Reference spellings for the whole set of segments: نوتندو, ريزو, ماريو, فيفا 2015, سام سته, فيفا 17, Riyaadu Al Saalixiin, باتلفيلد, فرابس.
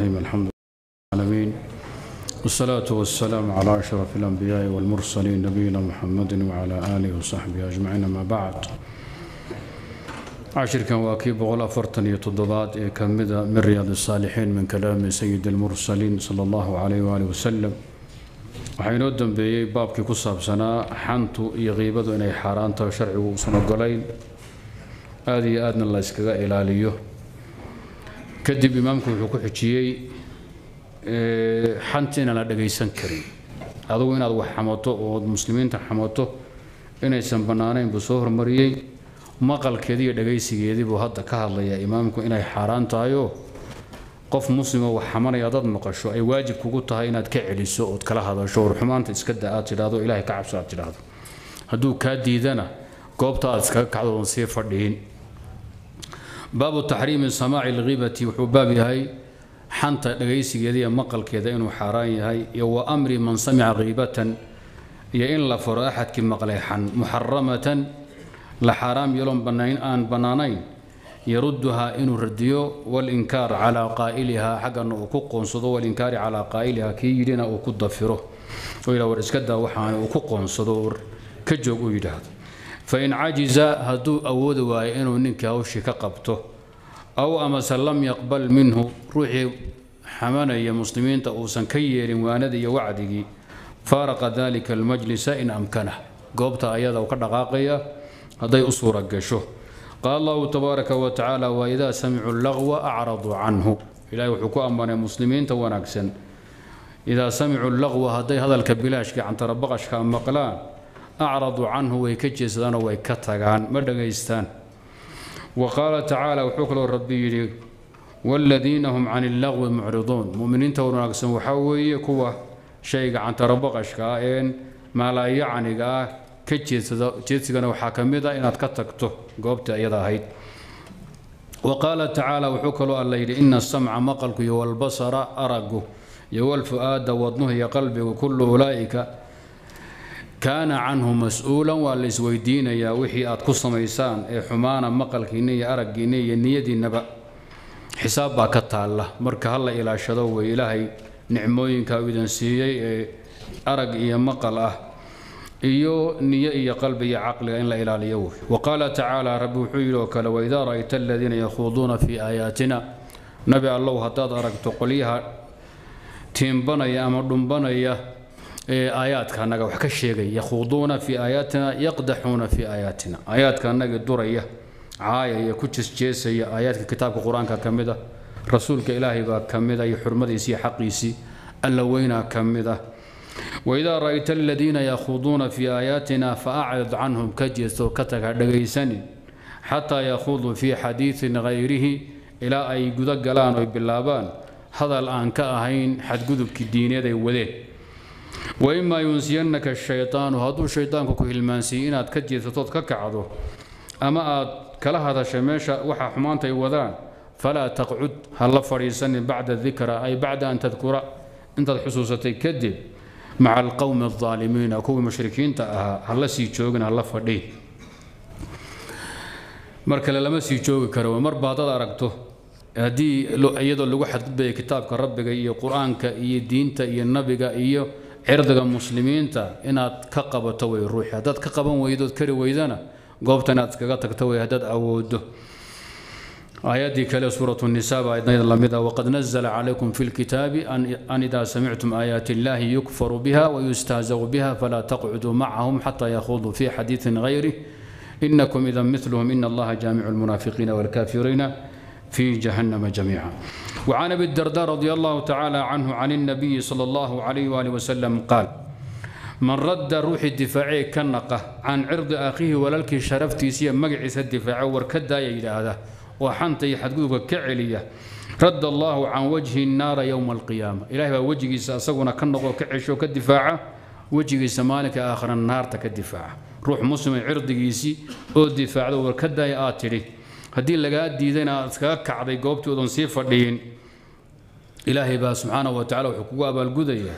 الرحيم. الحمد لله العالمين، والصلاة والسلام على أشرف الأنبياء والمرسلين نبينا محمد وعلى آله وصحبه أجمعين، ما بعد. عشركا واكيب ولا فرتني تضادات كمدة من رياض الصالحين من كلام سيد المرسلين صلى الله عليه وآله وسلم. وحين ودن بي بابك كصاب سنة حنتو يغيبدو إني حارانتا وشرعي وصنو قليل هذه آدنا الله يسكذا إلى ليه كدب إمامكم حكوح جيي حنتين على دقي سنكري هذا وين هذا حماته والمسلمين تحماته إني سنبنانين بصهر مريي مقال كذي دقي سيدي بهذا كهلا يا إمامكم إني حارانتا يو qof muslima wax xamanaya dad maqasho ay waajib kugu tahay inaad ka celiso oo kala hadasho ruuxmaanta iska daad tiraado ilaahay ka cabsaad tiraado haduu ka diidana goobta aad iska kacdoon si fadhiin baabu tahriim samaa'i al-ghibati wa hubabihi xanta dhageysigeeda iyo maqalkeeda inuu xaraan yahay iyo wa amri man sami'a ghibatan iyo in la faraaxad ki maqlayhan muharramatan la haram yalon banayn aan banaanayn يردها إن الرديو والإنكار على قائلها حقا وكوكون صدو والإنكار على قائلها كيدنا وكدفره وإلى ورسكدا وحان وكوكون صدور كجوك ويدها فإن عجز هدو أود وإنه ننكاو شكاقبته أو أمس لم يقبل منه روحي حمانا يا مسلمين تأوسا كيير واندي وعدي فارق ذلك المجلس إن أمكنه قوبتا أيادا وكدقاقية هدي أصورة قشوه قال الله تبارك وتعالى وإذا سمعوا اللغو أعرضوا عنه إلى وحكوا أمنا المسلمين تواناكسن إذا سمعوا اللغو هذا الكبلاش عن تربقش كأم مقلان أعرضوا عنه ويكجس لنا ويكتغ عن مدغيستان وقال تعالى وحكوا الربي والذين هم عن اللغو معرضون مؤمنين تواناكسن وحوي كوا شيء عن تربقش كائن ما لا يعني كجيسنا وحاكميدا إن أتكتكته قبت أيضا هيد وقال تعالى وحكلوا الليل إن السمع مقلك والبصر أرقه والفؤاد وضنه يقلب وكل أولئك كان عنه مسؤولا والسويدين يا وحي أتقصم إنسان حمانا مقلك إني أرق إني نيدي النبأ حسابا كتا الله مركه الله إلى شدو إلهي نعموين كاويدا سيئي أرق إيا مقله إيو نية إيا قلبي عقل إن لا إله إلا هو. وقال تعالى رب حيلوك وإذا رأيت الذين يخوضون في آياتنا نبي الله هتاد أركت قليها تيمبنا يا أمردنبنا يا آيات كأنك وحكشيغي يخوضون في آياتنا يقدحون في آياتنا آيات كأنك الدرية عاية يا كتس جيسة يا آيات كتاب القرآن كامدة رسولك إلهي كامدة يا حرمتي سي حقيسي اللوينا كامدة وإذا رأيت الذين يخوضون في آياتنا فأعرض عنهم كجس وكتك دغيسن حتى يخوضوا في حديث غيره إلى أي قدقلان وباللابان هذا الآن كأهين حد قدبك الدين ذي وذي وإما ينسينك الشيطان هذو الشيطان كهلمانسيين كجس تتكعدو أما كلها شماشة وححمان تيوذان فلا تقعد هل فريسن بعد الذكرى أي بعد أن تذكر أنت الحسوسة كذب مع القوم الظالمين أكو مشركين تأها الله سيجوجنا الله فدي مركل لما سيجوج كروا مر بعض أركته هدي لو أيضا لو واحد بكتاب كربك إيه قرآن كإيه دين تإيه النبي كإيه عرض المسلمين تا إن أتكقب توي الروح هذا تكقبا ويدود كروا ويدنا قابتنا تكقتك توي هذا أوده آياتي كلا سورة النساء بعد وقد نزل عليكم في الكتاب أن إذا سمعتم آيات الله يكفر بها ويستهزأ بها فلا تقعدوا معهم حتى يخوضوا في حديث غيره إنكم إذا مثلهم إن الله جامع المنافقين والكافرين في جهنم جميعا. وعن أبي الدرداء رضي الله تعالى عنه عن النبي صلى الله عليه وآله وسلم قال من رد روح الدفاعي كالنقة عن عرض أخيه وللك شرفتي سيا مقعث الدفاع وركدا إلى هذا وحنتي حدقوك كعلية رد الله عن وجه النار يوم القيامة إلهي وجهي سأسونا كنقو كعشو كالدفاع وجهي سمالك آخر النار تكالدفاع روح مسلم عرضي سي أو الدفاع ذو كدا ياتري هدي لقاد دينا أتكاك عضي قوبتو دون سيفر دين إلهي با سبحانه وتعالى وحقوق بالقدية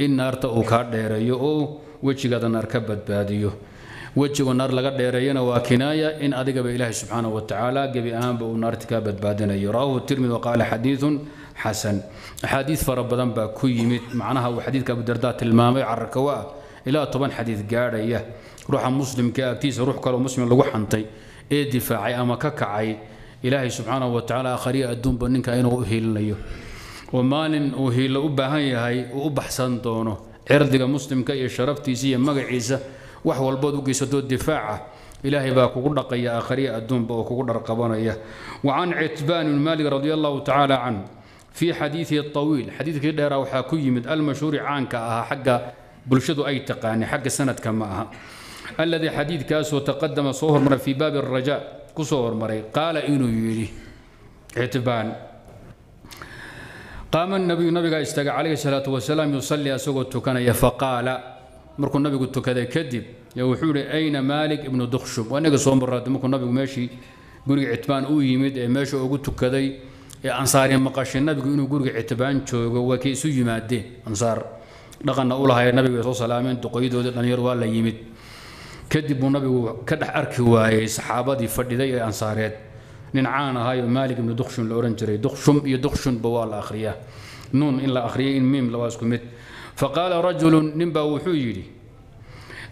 إن نار تأوكار ديريو وجهي قد النار كبت باديو وجه والنار لقد ديرينا وكناية إن أدق بإله سبحانه وتعالى قبي أهم بأو نار تكابت بادنا يراه الترمذي وقال حديث حسن. حديث فربضان با كويمت معناها وحديث كابو الدرداء تلمامي عركواه إلى طبعا حديث قارية روح مسلم كاكتيس روح كالو مسلم اللي وحنطي إيه دفاعي أما ككعي إلهي سبحانه وتعالى آخرية الدون بننك أينو أهيل ليه ومالن أهيل أبهاي هاي وأبحسن دونه عرضك مسلم كي شربتي زي مقعيزة وحوال بادو قيسة الدفاعة إلهي باكو قلق يا آخرية الدون باكو قلق رقبانا. وعن عتبان المالك رضي الله تعالى عنه في حديثه الطويل حديث كده روحا كيمد المشهور عنك حق بلشدو أي تقاني حق سنة كماها الذي حديث كاس وتقدم صهر مر في باب الرجاء كصهر مري قال إنه يري عتبان قام النبي استقى عليه الصلاة والسلام يصلي أسوقت كان فقال مركو النبي قلت كذا كذب يا وحوري أين مالك ابن دخشب وأنا قصهم براد مركو النبي ماشي قرق عتبان أويمد ماشي وقلت كذا يا أنصاري مقاش النبي إنه قرق عتبان شو وكيسو يمادي أنصار لقنا أولها يا النبي صلى الله عليه وسلم تقيد ودنير ولا يمد كذب النبي كدح أركي وهاي صحابتي فردي أنصاريات ننعانا هاي مالك ابن دخشم الأورنجري دخشم يدخشم بوال آخرية نون إلا آخرية إن ميم لواسكم فقال رجل نبا وحيري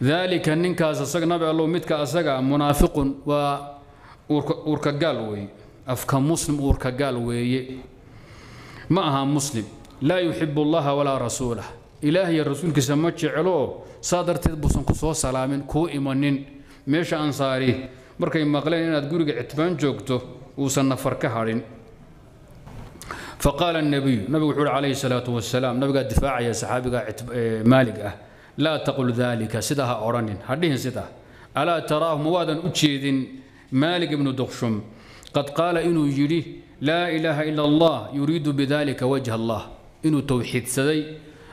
ذلك ننك أسسق نبي الله متك أسسق منافق وأوركجالوي أفك مسلم أوركجالوي معها مسلم لا يحب الله ولا رسوله إلهي الرسول كسمت علوه صادر تبصن قصو سلام كو إيمانين مش أنصاري مركي مقلين أن تقول عتبان جوجته وصلنا فركهارين. فقال النبي عليه الصلاة والسلام نبي قد دفاع يا صحابي مالك لا تقل ذلك سدها أورانين هديهن سدها ألا تراه موادا أتشيد مالك بن دخشم قد قال إنه يريه لا إله إلا الله يريد بذلك وجه الله إنه توحيد سدي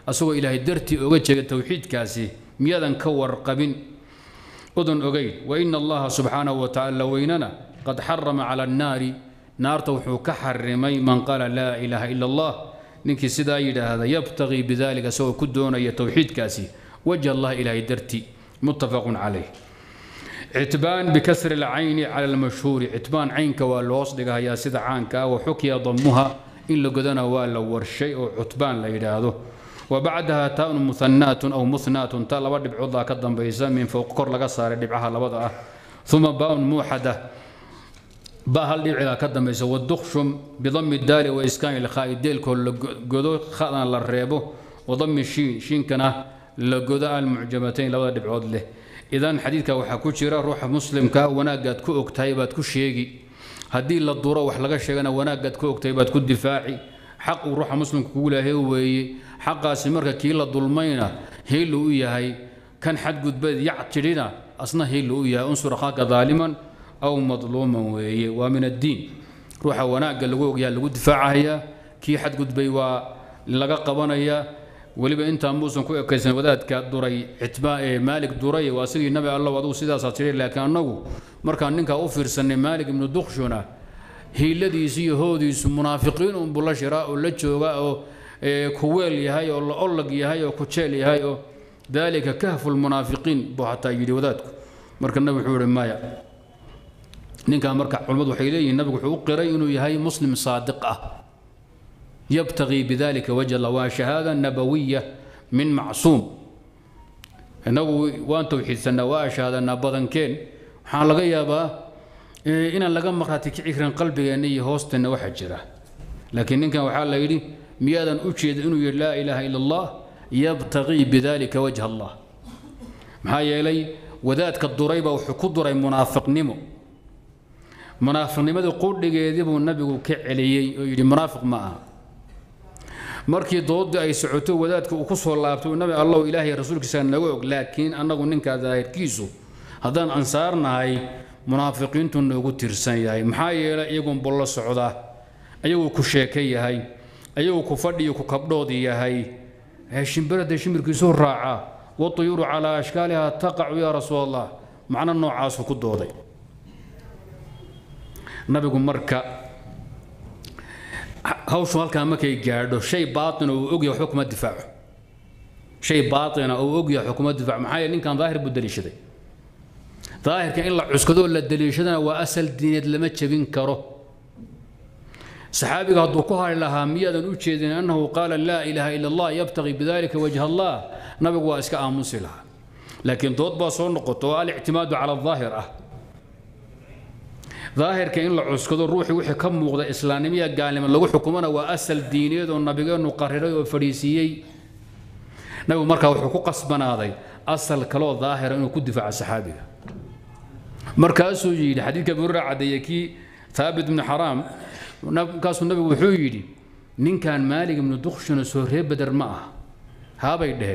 أسوى إلهي درتي أوجه توحيد كاسي ميادا كور قبن أذن أغير وإن الله سبحانه وتعالى ويننا قد حرم على النار نار توحو كحرمي من قال لا إله إلا الله ننكي سدا هذا يبتغي بذلك سوى كدون أي توحيد كاسي وجه الله إلهي درتي متفق عليه. عتبان بكسر العين على المشهور عتبان عينك والوصدق يا سيد عانك وحكي ضمها إن لقدنا والور شيء عتبان لا هذا وبعدها تاء مثنات أو مثنات تاء لبد بعضها كالضم بيزا من فوق قر لقصار دبعها لبضعة ثم باء موحدة باء لبعها كالضم بيزا والدخشم بضم الدال وإسكان الخاء الدال كل جذو خاء للريبه وضم الشين شين كنا لجذاء المعجمتين لبد بعض له. إذا حديثك وحكوشيرا روح مسلم كا وناقد كوك تايبات كشيجي هدي للضرورة وحلقشينا وناقد كوك تايبات كدفاعي حق روح مسلم كقوله هو حقا سمرك كيلا ظلمينا هيلو ياهي كان حد قد بد يعترينا اصلا هيلو يا انصر اخاك ظالما او مظلوما ومن الدين روح وناق لوق يا لو دفاعها كي حد قد بي وا لغا قبانيا وليبا انت موسن كو اكيسن ودادك دري عتباء مالك دري واسدي النبي الله ودو سيدا ساتري لكن انغو مركان نينكا او فيرسن مالك ابن دخشنا هي الذي يهوديس منافقين بلا شراء ولا جوغا كويل يهاي أولق يهاي وكوتشيل يهاي ذلك كهف المنافقين بوحتى يدي وذاتكم مركا النبي حور مايا نينكا مركا علمد وحيلي النبي حوق قرينه يهاي مسلم صادقة يبتغي بذلك وجه الله وشهادة نبوية من معصوم نبوي وأنت وحيد سنة وشهادة نبضن كين حالغي يابا إن اللقم مراتك عكرا قلبي أني هوستن وحجرة لكن نينكا وحال يدي ميادا أشهد أنه لا إله إلا الله يبتغي بذلك وجه الله هاي إلي وذاتك الضريبة وحكو الضريب منافق نمو منافق نمو قول لك يذبه النبي كعلي منافق معه مركي ضد أي سعوته وذاتك وقصه الله النبي الله إلهي رسولك سنوعك لكن أنا أقول لك هذا كيسو هذا أنصارنا هاي منافقين تنوغو ترسان هاي محايا إلي يقوم بالله سعوده أيوه كشاكي هاي أيوه كفردي وكبدودي يا هاي هاشمبرد شمركيسو راعة والطيور على أشكالها تقع يا رسول الله معنى أنه عاصو كدودي نبي مركا هاوشو هالكا مكي جاردو شيء باطن وأوقيا حكم الدفاع شيء باطن أو أوقيا حكم الدفاع معايا لين كان ظاهر بالدليشدي ظاهر كان إلا عسكدو إلا الدليشدنا وأسل دينيد لما تشبين كرو صحابي قد وقع لها ميادا وجدين أنه قال لا إله إلا الله يبتغي بذلك وجه الله نبي واسك مسلها لكن تطبع صون قطوة الاعتماد على الظاهرة ظاهر كأن العسكر الروحي وحكم مغضى إسلامية قال من لو حكمنا وأسل ديني والنبي نقرري وفريسيي نبي مركا وحقوق قصبنا هذا أصل كلو ظاهر أنه كدفع على صحابي مركا سوجي حديث كبير عديكي ثابت بن حرام كاس النبي وحويدي من كان مالك من دخشنا سوري بدر معه ها بيده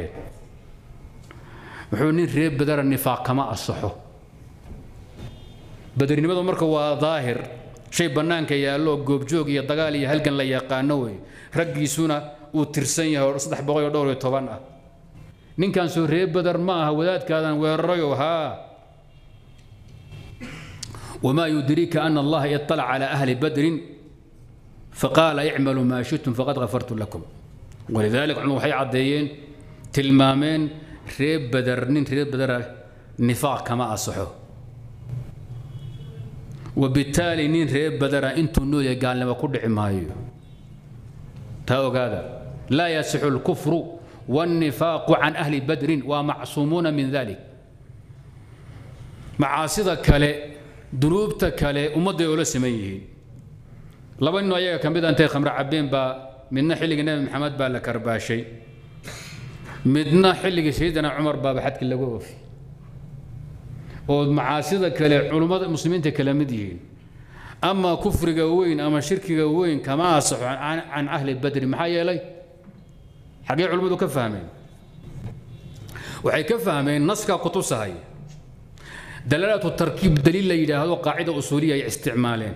وحونين ريب بدر النفاق كما أصحه بدر نبض مركو ظاهر شيء بنان كيا لو جوب جوج يا دغالي هل كان لا يقانوي رجي سنة وترسنيا وصدح بغير دوري طبعا نين كان سوري بدر معه وذات كان ويريو ها وما يدريك أن الله يطلع على أهل بدر فقال اعملوا ما شئتم فقد غفرت لكم ولذلك عنو حي عديين تلمامين ريب بدرنين ريب بدر نفاق كما أصحوا وبالتالي نين ريب بدر أنتم نولي قال لما كل عمايو تاو هذا لا يصح الكفر والنفاق عن أهل بدر ومعصومون من ذلك معاصيك عليه ذنوبته كله أمضي ولا سميه لو إنه أيه كان بدأ أنتي خمر عبين با من حلق النبي محمد با لكرباشي من حلق سيدنا عمر با بحد كله وفي ومعاصيده كله علماء المسلمين تكلمديين أما كفر جوين أما شرك جوين كما أصح عن أهل بدر محيا لي حقيقة علماء كفهمين وحي كفهمين نسك قطوسه هاي دلالة التركيب دليل ليلى هذا قاعدة أصولية استعمالين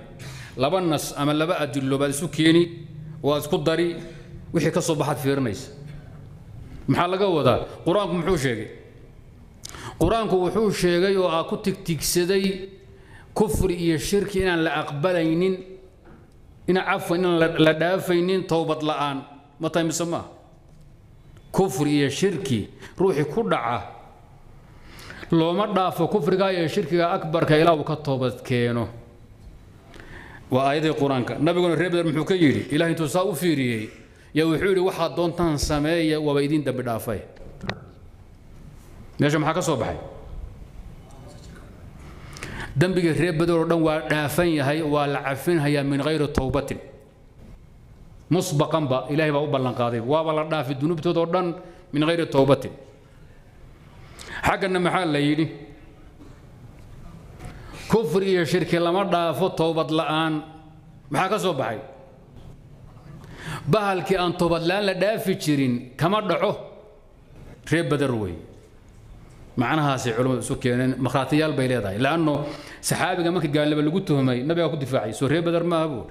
لبا النص أما لبا أدلو بالسكيني وأسكدري وحي كصبحت في رميس محل قوة قرآنكم محوشيكي قرآنكم وحوشيكي وأكو تكسدي كفر إيا الشرك إن لا أقبلين إن عفوا إن لا دافين توبة لآن متى يسماه كفر إيا الشرك روحي كدعة لو مرة فكفر جاي شركة أكبر كإله وكتوبة كينو وآية القرآن نبي يقول الرب المحوك يري إله أنتو سأوفيري يوحيري واحد دون تنسمية وبيدين دبدافع يا جماعة كصباحي دم بيجي الرب بدور دم ودافين هاي والعفين هي من غير التوبة مسبقا با إله وأبلغ قاضي وأبلغ في الذنوب تدور من غير التوبة حقنا محال ليلي كفر يا شركة لما ضافوا توبة الآن محاكا صباحي بهلك أن توبة الآن لدافي تشيرين كما ضعوه ريب بدروي معناها سي علوم سكينين مخاطيال بيليداي لأنه صحابي ما كنت قال لي بلقوتهم نبي أكو دفاعي سوري بدر ما أبوه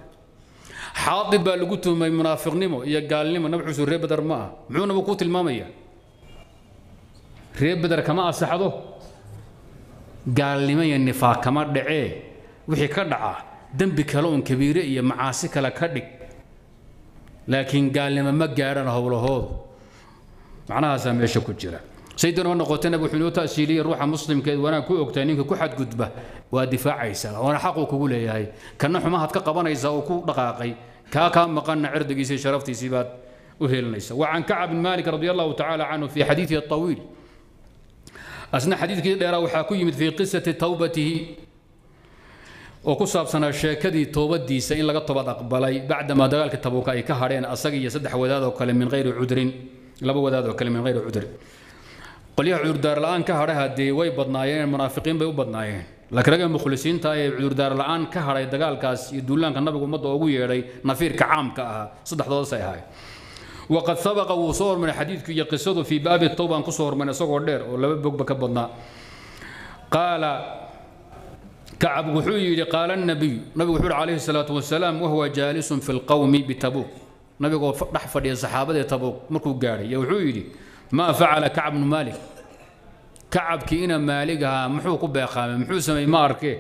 حاطب بلقوتهم منافق نيمو يا قال لي نبعو سوري بدر ما معونا بقوت المامية ريب بدر كما أصحده قال لي ما النفاق كما دعي وحي كدعا ذنب كلون كبير يا معاصيك لكدك لكن قال لي ما قارن هو هو معناها سامي شكو جرا سيدنا وانا قوتنا ابو حنوت تاسيلي روح مسلم كي وانا كو اوغتانين كو حد قدبه ودفاع عيسى وانا حقو كو لهي كنا خماهد كا قبانيسا او كو دقاقي كا مقن عردقيسي شرفتيسي باد وهيلنيسا وعن كعب بن مالك رضي الله تعالى عنه في حديثه الطويل أثناء حديث كذا وحاكي في قصة توبته وقصة بسنا الشاكدي توبتي سين لقد طبط أقبلي بعدما دخلت التبوكاي كهرين أسقي يسدح وذاذا وكلم من غير عذر لبا وذاذا وكلم من غير عذر قل يا عذر دار الآن كهر هدي ويبضنايين المنافقين بيبضنايين لكن رجع مخلصين تاي عذر دار الآن كهر يدخل كاس يدلان كنا بقول مضوا ويري نفير كعام كأه صدح ضوصي هاي وقد سبق وصور من حديث كي قصته في باب التوبه انقصور من صغر دير ولا ببك بدنا قال كعب وحوي قال النبي وحوي عليه الصلاه والسلام وهو جالس في القوم بتبوك نبي دح فدي صحابه تبوك مركو غاري وحوي ما فعل كعب بن مالك كعب كينا مالكها محو كباقام محو سمي ماركه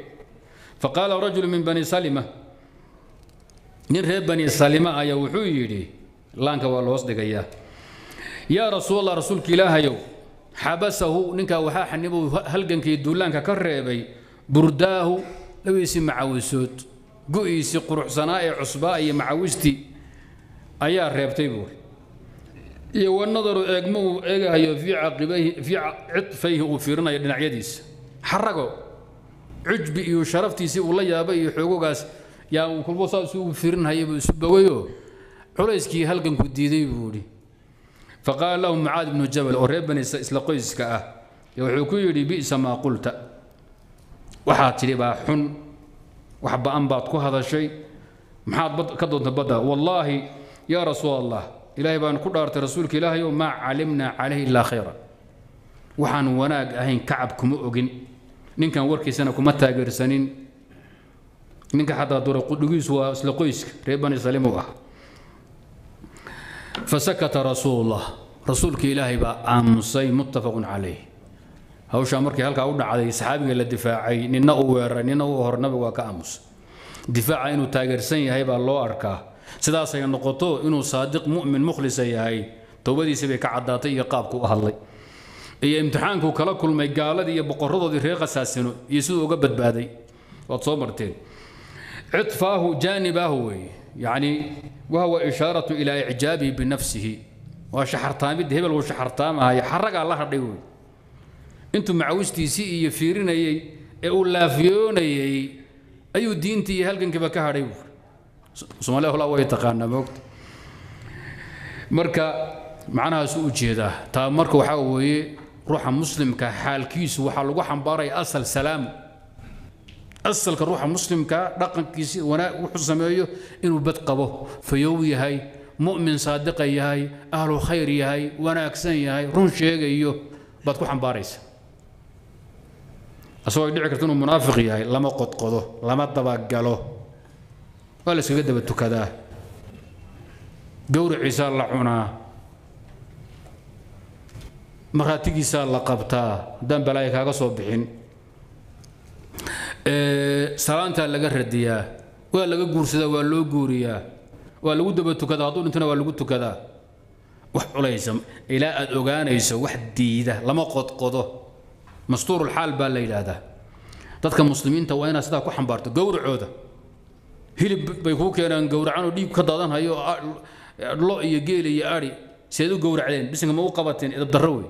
فقال رجل من بني سلمه نرهب بني سلمه يا وحوي لانك والله صدقيا يا رسول الله رسولك لا هيو حبسه نكا وحاح النبو هلقنك يدولانك كربي برداه لو يسمع وسود قيسي قروح صناعي عصبائي معوزتي أيا ريبتيبور والنظر أجمو أجا في عقبيه في عطفيه وفيرنا يدنا عيديس حرقوا عجبي وشرفتي سي والله يا بي حقوقاس يا وكل وصاص وفيرنا هي سبويو عريسكي هلقن كديدي بوري فقال لهم معاذ بن جبل وريب بني إسلقيس كأه يوحكوا لي بئس ما قلت وحات لي باحن وحبا أنباطكو هذا الشيء محاط كدوت بدا والله يا رسول الله إلهي بان كدارت رسولك إلهي ما علمنا عليه إلا خيرا وحان وناق أهين كعبكم أوغن نينكا وركي سنكم متى غير سنين نينكا حتى دور قدوس وإسلقيسك ريب بني سليموها فسكت رسول الله رسولك إلهي بقى أمسي متفق عليه هوش أمركي هلك أقول على أصحابي اللي دفاعي ننا أوهر ننا أوهر نبغى كأمس دفاعي إنه تاجرسين هاي بقى الله أركاه سداس ينقطو إنه صادق مؤمن مخلص هاي تودي سبيك عداتي يقابك أهلي هي امتحانك وكلا كل ما يقال دي بقرضة دي ريق أساسينه يسوع قبض بعدي وتصبرتين عطفاه جانبه يعني وهو إشارة إلى إعجابه بنفسه وشحرتام الدهبل وشحرتامها يحرق الله الريوي أنتم معوزتي سي يفيرين أي أولافيون أي أي دينتي هلقن كبكها ريوي سم الله لا ويتقانا بوقت مركا معناها سوء جهده تا مركا وحاوي روح مسلم كحال كيس وحال وحن باري أصل سلام أصل كروح مسلم كرقم كيسي وانا وحسميه إنه بدقبه فيوي هاي مؤمن صادق هاي أهل خير هاي وانا أكسن هاي رنشي أيوه بدكو حنباريس أسوأ يدعي كرتونه منافق هاي لما قدقضه لما تبقله ولا سجد بالتكذا جور عيسى لعنا مراتي عيسى لقبتها دم بلايك هذا صبحين سلامتا لغا رديا waa laga guursadaa waa loo guuriyaa waa lagu daba tukadaa hadduu intana waa lagu tukadaa wax culaysa ilaa aad ogaanayso wax diida lama qodqodo mastuurul xaal baa la yiraahdaa dadka muslimiinta waa inaad sidaa ku xambaarto gowracooda hilib bay ku keenaan gowracan oo dhiib ka daadan hayo lo iyo geel iyo ari seed u gowracdeen bisinka ma u qabateen idab darro wey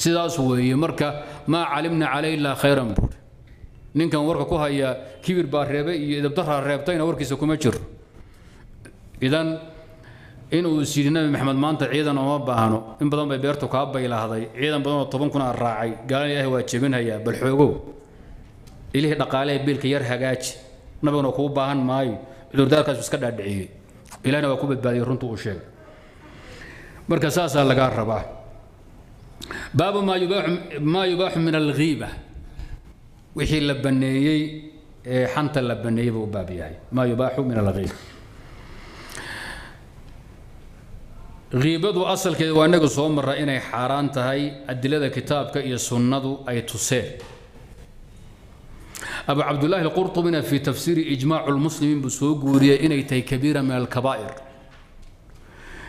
سيداس وي مركا ما علمنا عليه الا خيرا بور نين كان وركا كو هيا كبير با ريبه اي دبدرها ريبتينا وركيسا كوما جير اذا انو سيدنا النبي محمد مانتا عيدان وما باهنو ان بدن باي بيرتو كا بايلهداي عيدان بدن 10 kun raacay gaalan ilaahay waa jebin haya bal xoogow ilaahay dhaqaale biilka yar hagaaj nabagana ku baahan maayo cudurdaarkaas iska dhaadhiciyay ilaahna waa ku badbaadiyay runtu u sheegay marka saasa laga rabaa باب ما يباح من الغيبة وحي لبنيي حنت لبنيي بابي هاي ما يباح من الغيبة غيبة أصل كذا وأنك صوم رأينا حاران تهاي أدلة كتابك يا سنة أي تسير أبو عبد الله القرطبي في تفسير إجماع المسلمين بسوق وريا إني تي كبيرة من الكبائر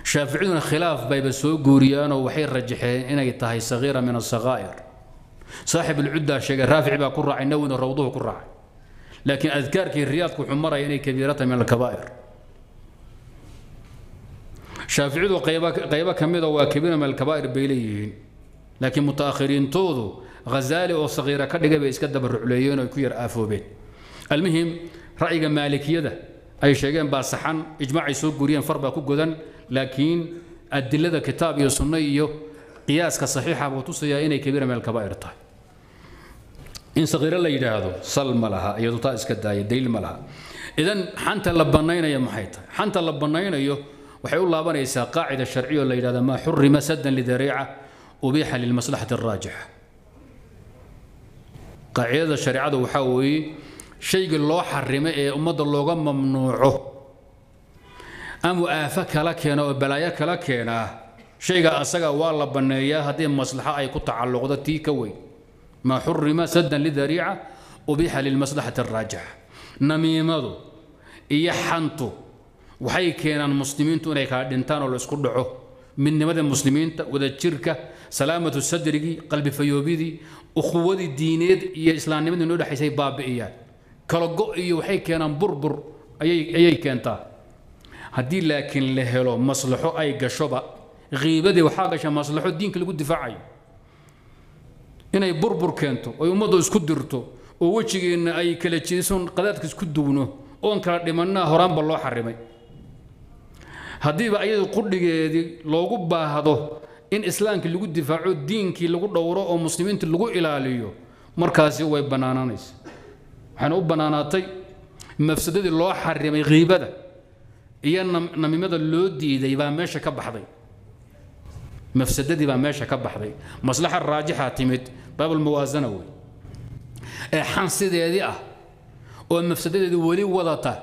شافعيون خلاف بيبسو قوريان وحي الرجحين إنها تهي صغيرة من الصغائر صاحب العدة شجر رافع بها كل راعي نون روضه كل راعي لكن أذكارك الرياض وحمرة إنها كبيرة من الكبائر شافعيون قيبا كميدة وكبيرة من الكبائر بيليين لكن متأخرين توضوا غزالي وصغيرة كدقة بيسكدب الرعليون وكوير آفو بين المهم رأي مالكية ده أي شيء باصحان إجماع يسوق قوريان فربا كوكوذن لكن أدلة كتاب يسنيه قياس كصحيحة وتصيا إني كبيرة من الكبائر طيب إن صغيرة لا يدعو صلم لها يدوتاس كداية ديل لها إذن حنت لبنينا يا محيط حنت لبنينا يو وحيقول الله بنا يسا قاعدة شرعية ولا يدعو ما حرم سدا لذريعة أبيح للمصلحة الراجحة قاعدة شرعية وحوي شيء الله حرمه أمد الله ممنوعه أم آفك لكنا وبلايك لكنا شيء أسجع والله بنيا هذه المصلحة أي قطع اللغضة كوي ما حرم سدا لذريعة وبيح للمصلحة الراجعة نميمضو يحنتو وحي كان المسلمين تونيك هادنتان ولا يسقطعوه من نمد المسلمين وذا الشركة سلامة الصدرجي قلب فيوبيدي أخوة الدينيد يا إسلام نمد نودا حيسي بابئيات كرجوئي وحي كان بربر أي كان تا هدي لكن لهلو مصلحة أي قشبة غيبة وحاجة مصلحة الدين كل جد دفاعي إن أي بربر كانتو أي مضو يسكدرتو ووجه إن أي كلتشيسون قدرتك يسكدونه أون كرد منا هرام بالله حرمي هدي بقى يقول لي لو جب هذا إن إسلام كل جد دفاعه الدين كل جد دوره أو مسلمين كل جد إلاليه مركزي ويبنانانيس حنا وبناناتي مفسدة الله حرم غيبة ده إياه نميمة اللودي ده يبقى ماشى كبحضي مفسدة دي يبقى ماشى كبحضي مصلحة الراجحة تمت باب الموازنة وي حنصدي هذه والمفسدة دي ولي وضطة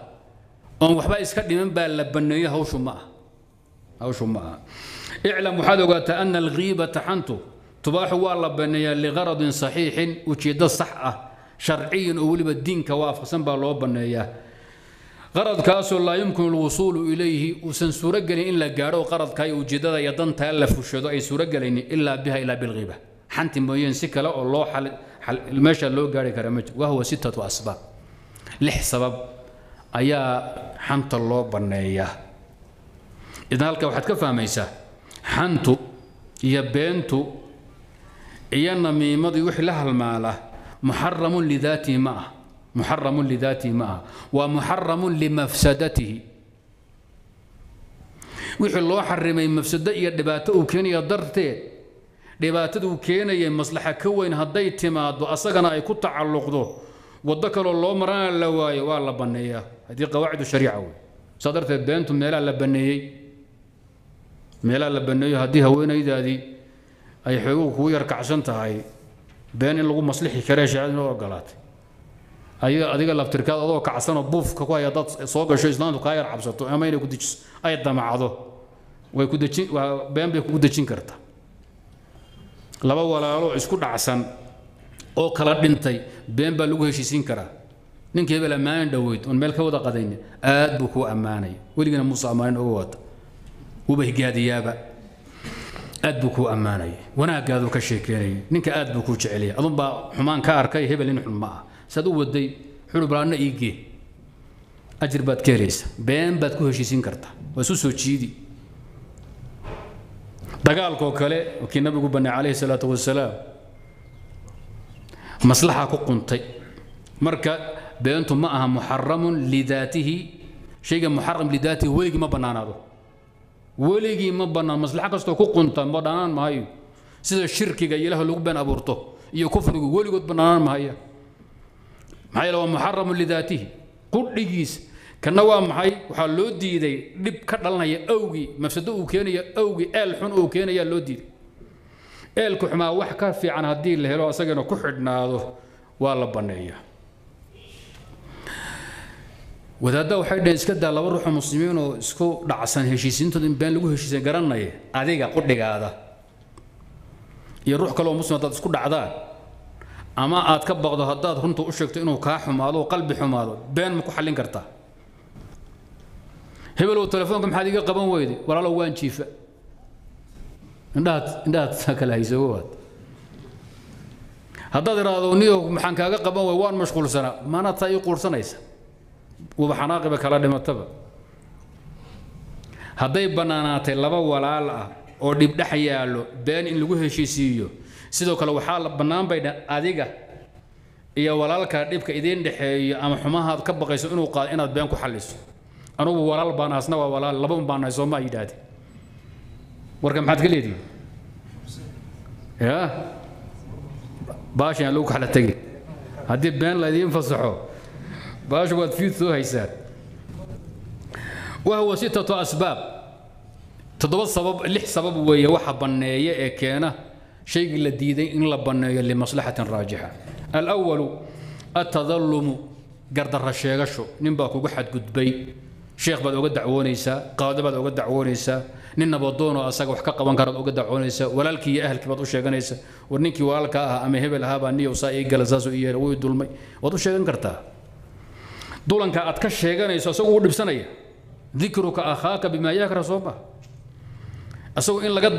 وحبا يسكت من بالبنية هوش معها اعلم حدوقة أن الغيبة حنته تباح والله بنية لغرض صحيح وشيدا صحة شرعيا أولب الدين كوافق سنبا الله بنياه غرض كاسو لا يمكن الوصول إليه وسنسورجل إلا جارو غرض كاي وجدها يضن تألف وشداء سورجل إلا بها إلا بالغيبة حنت مبين سكلا الله حل المشى لو جاري كرمته وهو 6 أسباب لحسبب أيا حنت الله بنياه إذا هلك واحد كفى ميسا حنتو يبنتو إيانا ميمضي وحلها الماله محرم لذاته معه ومحرم لمفسدته وحي الله حرمي مفسده يا دباته كينيا درتي دباته كينيا مصلحه كوين هدي تماد اسغنا اي كتعلقدو وذكر الله مران لواي والله بنيا هذه قواعد الشريعه صدرت بينتم ميلا لبنيي هذه هوينيدادي اي حقوق ويركعشن تهاي بين اللغو مصلحي كريش عادنا وقالات أي أديك اللي بتركاد أضو كعسانو بوف كوكوا يضاد صوغة شو إسلام وقاير عبسطو أمين يكوديش أي الدمع عضو ويكوديشين وبين بيكوديشين كرتا لبا ولا لو إسكود عسان أو كلا بنتي بين بلوغ هشيسين كرا نكيب الأمان دويت ونملك ودا قديني آد بكو أماني ولقينا موسى أمان أوت وبهجادي يابا أدبكو أماني وأنا أقادوك الشيكيني نينك أدبكو جعلي أظن با حمان كاركاي هبل نحن معه سادو ودي حلو برانا إيجي أجر بات كيريس بين باتكو هشيسين كرتا وسوسو تشيدي دقالكو كالي وكي نبيكو بني عليه الصلاة والسلام مصلحة كوكونتي مركا بينتم معها محرم لذاته شيء محرم لذاته ويجي ما بنانادو وليجي ما بنا مصلحة كستو كونتا بدنان ما هي سيدا الشركة جاي لها لوك بين أبورتو يكفر وليجود بنان ما هي لو محرم لذاته قل ليجيس كنوا ما هي وحلودي ذي لب كرلنا يأوي مفسدو وكيني يأوي ألحن وكيني يلودي ألكح ما وحكا في عن هدي اللي هلا سجنوا كحدنا ذو والله بنية وذا وحده اسكد الله روح المسلمين اسكو دعسان هشيسينتو بين لو هشيسين غراناي اديغا قدغادا يا روح كلو مسلم داد اسكو دعدا اما اد كبقدو هداد رنتو u sheegto inuu ka xumaado qalbi xumaado been ma ku xalin karta hebelo telefoonka maxaad iga qaban weeydi walaalow waan jiifa indaad sakala isawad hadaad raado niyo maxaan kaaga qaban way waan mashquulsana maana taay qorsanaysa وبحناقب كلا دمتبا هداي بنانات لبا ولا لا او ديب دحيالو بين ان لوو هشيسيو سيدو كلا وحا لا بنان بيدا اديغا يا ولالكا ديبكا ايدين دحيي اما خماها ka baqayso inuu qaad inaad been ku xaliso anugu walaal baan asna waa walaal laban baan ay Soomaa yidhaahdi warka maxaad ka leedii ya baasha loo kala tagi hadii been la idin fasaxo باش واد فيتو هيسار وهو 6 أسباب تضبط سبب اللي سبب وهي وحب بنيه كان شيء الذي ان لبنيه لمصلحه راجحه. الاول التظلم قردر الشيخ شو نباك وقحد قدبي شيخ بعد وقدع ونيسا قاضي بعد وقدع ونيسا نن بدون وأساق وحقق وانكر وقدع ونيسا ولا الكي أهلك بدو شيخ نيسا ورنيك والكاها أم هبل هابا نيو ساي جلزازو إياه ويدول مي ودو شيخ نكرتها دولن كأتكش شيخ نيسا سووا لبسنايا ذكرك أخاك بما يكره صوبه أسوء إن لقد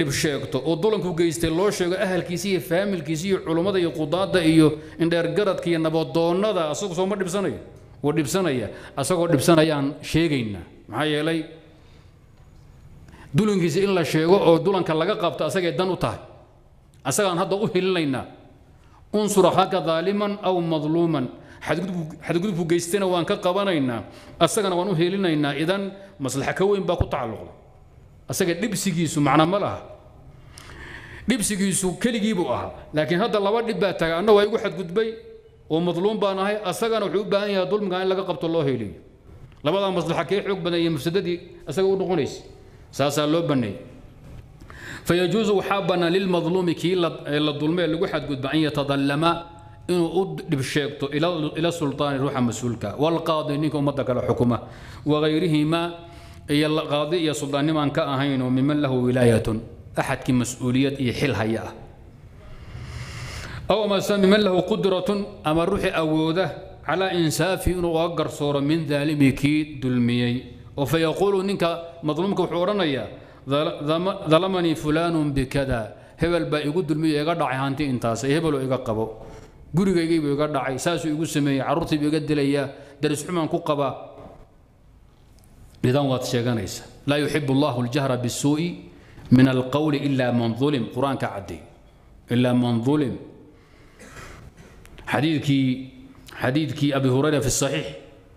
لبشيكتو ودولن كو جيستي لو شيخ أهل كيسية فامل كيسية علماء دا يقضاد دا إيو إن دار قرد كي نبودون دا أسوء سوما لبسنايا ودبسنايا أسوء ودبسنايا عن شيخينا معايا لي دولن كيسية إلا شيخو أو دولن كاللقا قابتا أسوء دانو تاي أسوء عن هذا أهل لينا أنصر حاك ظالما أو مظلوما حدقود بو جيستينا وان كقبانينا أسوء وان أهل لينا إذن مصلحة كوين باكو تعلق أساق لبسيجيسو معنا مالها لبسيجيسو كل يجيبوا أها لكن هذا الله ورد باتاع أنه ويجو حد قدبي ومظلوم بانهاي أساق أنا وحب بان يا ظلم قال لك قبط الله إلي لما ذا مصلحة كي حب بني مفسدتي أساق ونغنيس ساسا لو بني فيجوز وحابنا للمظلوم كي إلا الظلمية اللي واحد قد بان يتظلم إنه أد بشيكتو إلى السلطان روحا مسؤولكا والقاضي نيكو مدك الحكومة وغيرهما يلا قاضي يا سلطان من كاهين وممن له ولاية أحد كمسؤولية يحل هيئة أو ما سمى من له قدرة أما الروح أوده على إنساف وأجر صورة من ذلك دلمي وفيقول إنك مظلومك وحورنا يا ظلمني فلان بكذا هبل بقى يقول دلمي يقطع هانتي إنتاس هبلوا يقطعوا قولوا يجيبوا يقطع إساس يقول سمي عرضي بيقدر ليا درس حمان كقبا نظام واتشاغانيس لا يحب الله الجهر بالسوء من القول الا من ظلم قران كعدي الا من ظلم حديث كي ابي هريره في الصحيح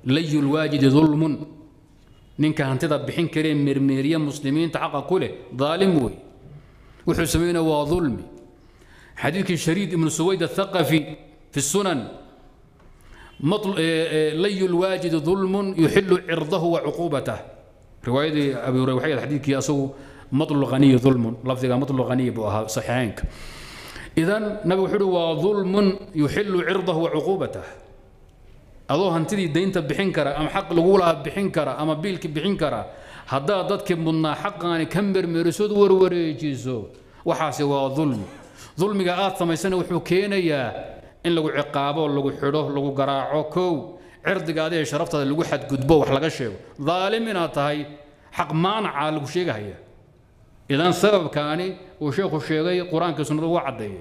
لي الواجد ظلم نينك هانتدا بخين كريم مرميريه مسلمين تعاق كله ظالم وي وحسمينا وظلم حديث شريد بن سويد الثقفي في السنن لي الواجد ظلم يحل عرضه وعقوبته رواية أبي هريرة الحديث كي أصو مطل الغني ظلم لفظ مطل الغني بها صحيحينك إذا نبي حلو وظلم يحل عرضه وعقوبته أظن هنتدي دينت بحنكرة أم حق لقولها بحنكرة أم بيلك بحنكرة هذا ضدك منا حقا كمبر مرسود وروريجيزو وحاسي وظلم ظلمك آثم سنة وحكينيا إن لو عقابه لو حروه لو جراعه كو عرض قاعدة شرفته لو حد قدبه وحلقة شيء ظالمنا تهاي حق مانع لو شيء هي إذا سبب كاني وشيخ الشيخ قرآن كسنة وعدي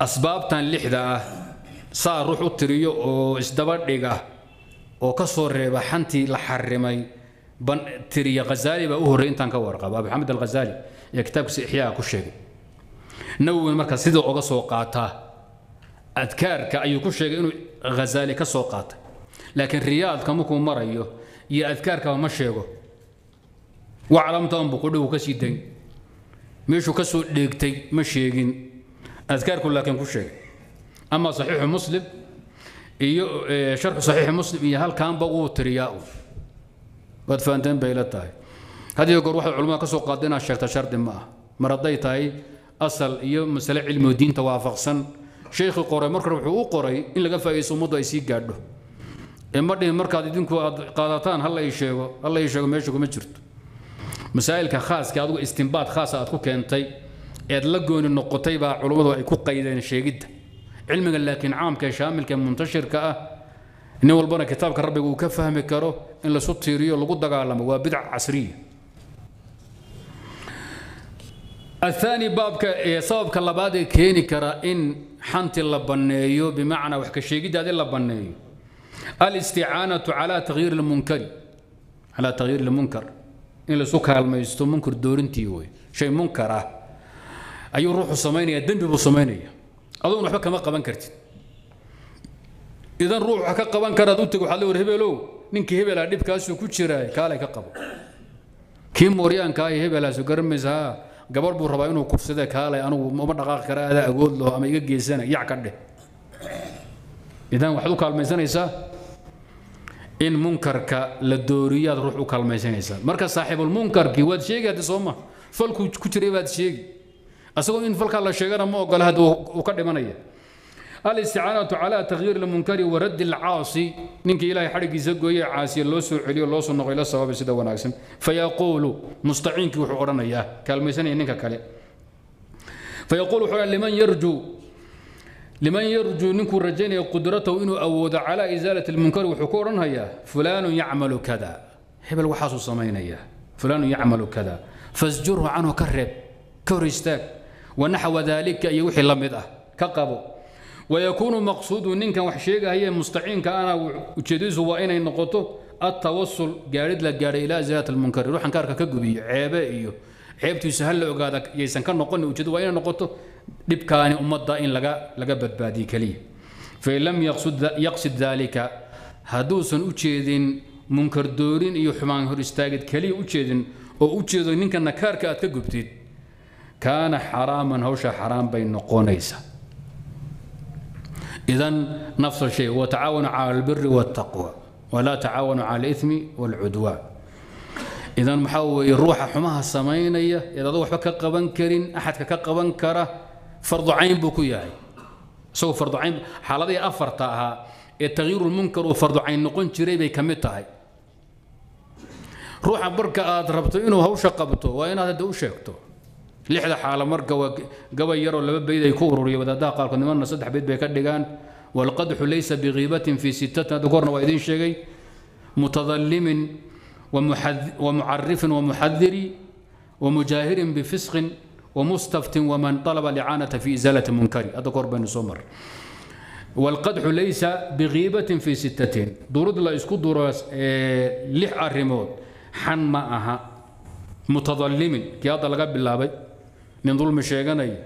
أسباب تنلحدة صار روح التريو وإسدبر دقة وكسر بحنتي لحرمي بن تري غزالي بأهرين تنكورقة أبو حمد الغزالي يكتب إحياء كل شيء نووي مركز سيده اوغا سو قاتا اذكارك ايو كشيغ انو غزالي كسو قاتا لكن رياض كمكو مريو يا اذكارك ما شيغو وعلمتهم بقدو كسيدين ميشو كسو ديغتي ما شيغين اذكارك لكن كشيغ اما صحيح مسلم ايو شرح صحيح مسلم يا هل كان بقو ترياو قد فانتن بيلتاي هذه روح العلماء كسو قادنا شرط شرط ما مرضيتاي أصل إيو مسألة علم الدين توافقسن شيخ القرى مركب حقوق قري إن لقى فايس ومضى يسيق قاعده المرة مركب دينكو قادتان هلا يشيغو هلا يشيغو ما يشيغو ما جرت مسائل كخاص كادو استنباط خاصة أتكو كنتي يدلقون النقطي بها علومات ويكو قيدين الشيء جدا علم لكن عام كشامل كمنتشر كأه إنه البنا كتاب كربي وكفهم كرو إن لصوت تيريو لقود دقالم وبدع عصرية الثاني بابك صابك اللبادي كيني كرا إن حنت اللبنيو بمعنى وحكا شيء جدا اللبنيو الاستعانة على تغيير المنكر إلا سكها الميستو منكر دورنتيوي شيء منكره أيو روحو صمينية الدنب بصمينية أظن روحو كما قبنكرت إذا روحو كما قبنكرت أتقو حلور هبلو ننكي هبلا ديبك أسو كتشراي كالا كقبو كيم موريان كاي هبلا سو قرمزها gabar buu rabaa inuu kufsado kaalay anigu ma dhaqaaq kara aad agood loo ama iga geysana yac ka dhig idan waxaad u kalmaysanaysaa in munkarka la dooriyaad ruux u kalmaysanaysaa marka saaxiibul munkarki waad sheegayda sooma falku ku jiray waad sheegi asagoo in falka la sheegana ma ogolaad uu ka dhimanaya الاستعانة على تغيير المنكر ورد العاصي نينك إلهي حرق يزقوية عاصي الله سوء عليه الله سوء نغيلا الصواب سيدا وناقسم فيقول مستعينك وحقرنا إياه كالميساني نينك كالي فيقول حقرنا لمن يرجو نينك رجيني قدرته إنه أود على إزالة المنكر وحقرنا إياه فلان يعمل كذا هبل وحاسو صمين إياه فلان يعمل كذا فازجره عنه كرب كوريستاك ونحو ذلك يوحي لمده كقبو ويكون مقصود منك وحشيقة هي مستعين كأنا وجديز هو إنا النقطة التوصل جارد لك جاري إلى زيادة المنكر روح انكارك كجبي عيبه عيبته سهل لو قادك يسنكر نقول وجد وإنا النقطة لبكاني أمة ضائن لقى بدبادي كلي فإن لم يقصد ذلك هدوس وجد منكر دورين يحمان هرستاجد كلي وجد ووجد منك نكارك أتجبتيد كان حراما هوش حرام بين نقونيسا إذن نفس الشيء وتعاونوا على البر والتقوى ولا تعاونوا على الإثم والعدوان إذن محاول الروح حماها السمينية إذا روح كقبن كرين أحد كقبن كره فرض عين بكوياي سو فرض عين حالتي أفرتها التغيير المنكر وفرض عين نقون شريبي كمتها روح بركة أضربته إنه هوش قبته وإن هذا دوشيكته لحد حال مرقة وقبير ولا بيد يكوروا وإذا دا قال كنا مرنا صدح بيد بيكدقان والقدح ليس بغيبة في ستة ذكرنا وإذين شيء متظلم ومعرف ومحذر ومجاهر بفسق ومستفت ومن طلب الإعانة في إزالة منكر أذكر بن سمر والقدح ليس بغيبة في ستة درود الله يسكت دراس لح الرمود حن معها متظلم كياض لقب الله من ظلم الشيغاني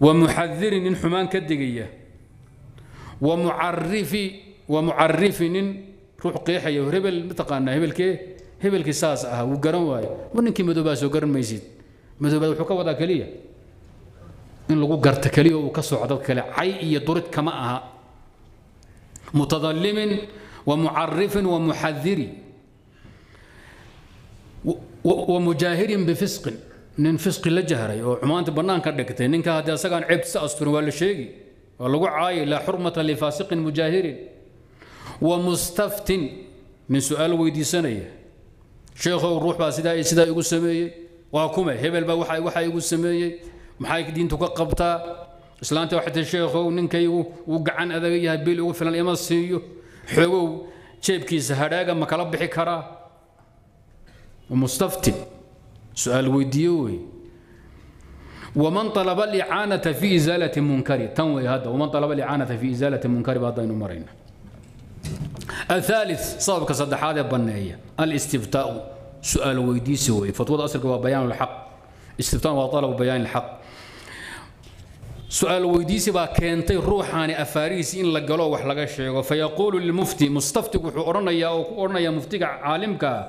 ومحذر من حمان كدقية ومعرف من روح قيحية وهبل متقانا هبل كي هبل كساس وقرن واي ونكي مدوباس وقرن ما يزيد مدوباس وحكا وضع كلية إن لقو قرت كلية وكسو عدد كلية عي يضرد كماءها متظلم ومعرف ومحذر ومجاهر بفسق من فسق لجهري وعمان تبنان كردكتي نينك هذا سكان عيب ساستر ولا شيء والله عاي لا حرمة لفاسق مجاهر ومستفت من سؤال ويدي سنية شيخ روح باسدا سدا يقول سمية وحكومة هبل با وحي يقول سمية محايك دين تقبطا اسلامته واحد الشيخ نينك وقعن اذايا بيل وفلان يمسيو حقو جيبكيس هداغا ما كلا بخي كرا ومستفتي سؤال ويديوي ومن طلب الإعانة في إزالة منكر تنوي هذا ومن طلب الإعانة في إزالة منكر بهذا مرينا الثالث سابق صدح هذا البنائية الاستفتاء سؤال ويدي سوي فتوضع أصل بيان الحق استفتاء وطلب بيان الحق سؤال ويدي سبا كانت روحاني أفاريس إن لقلوه وحلق الشيء فيقول للمفتي مستفتك وحقرنا يا مفتي عالمك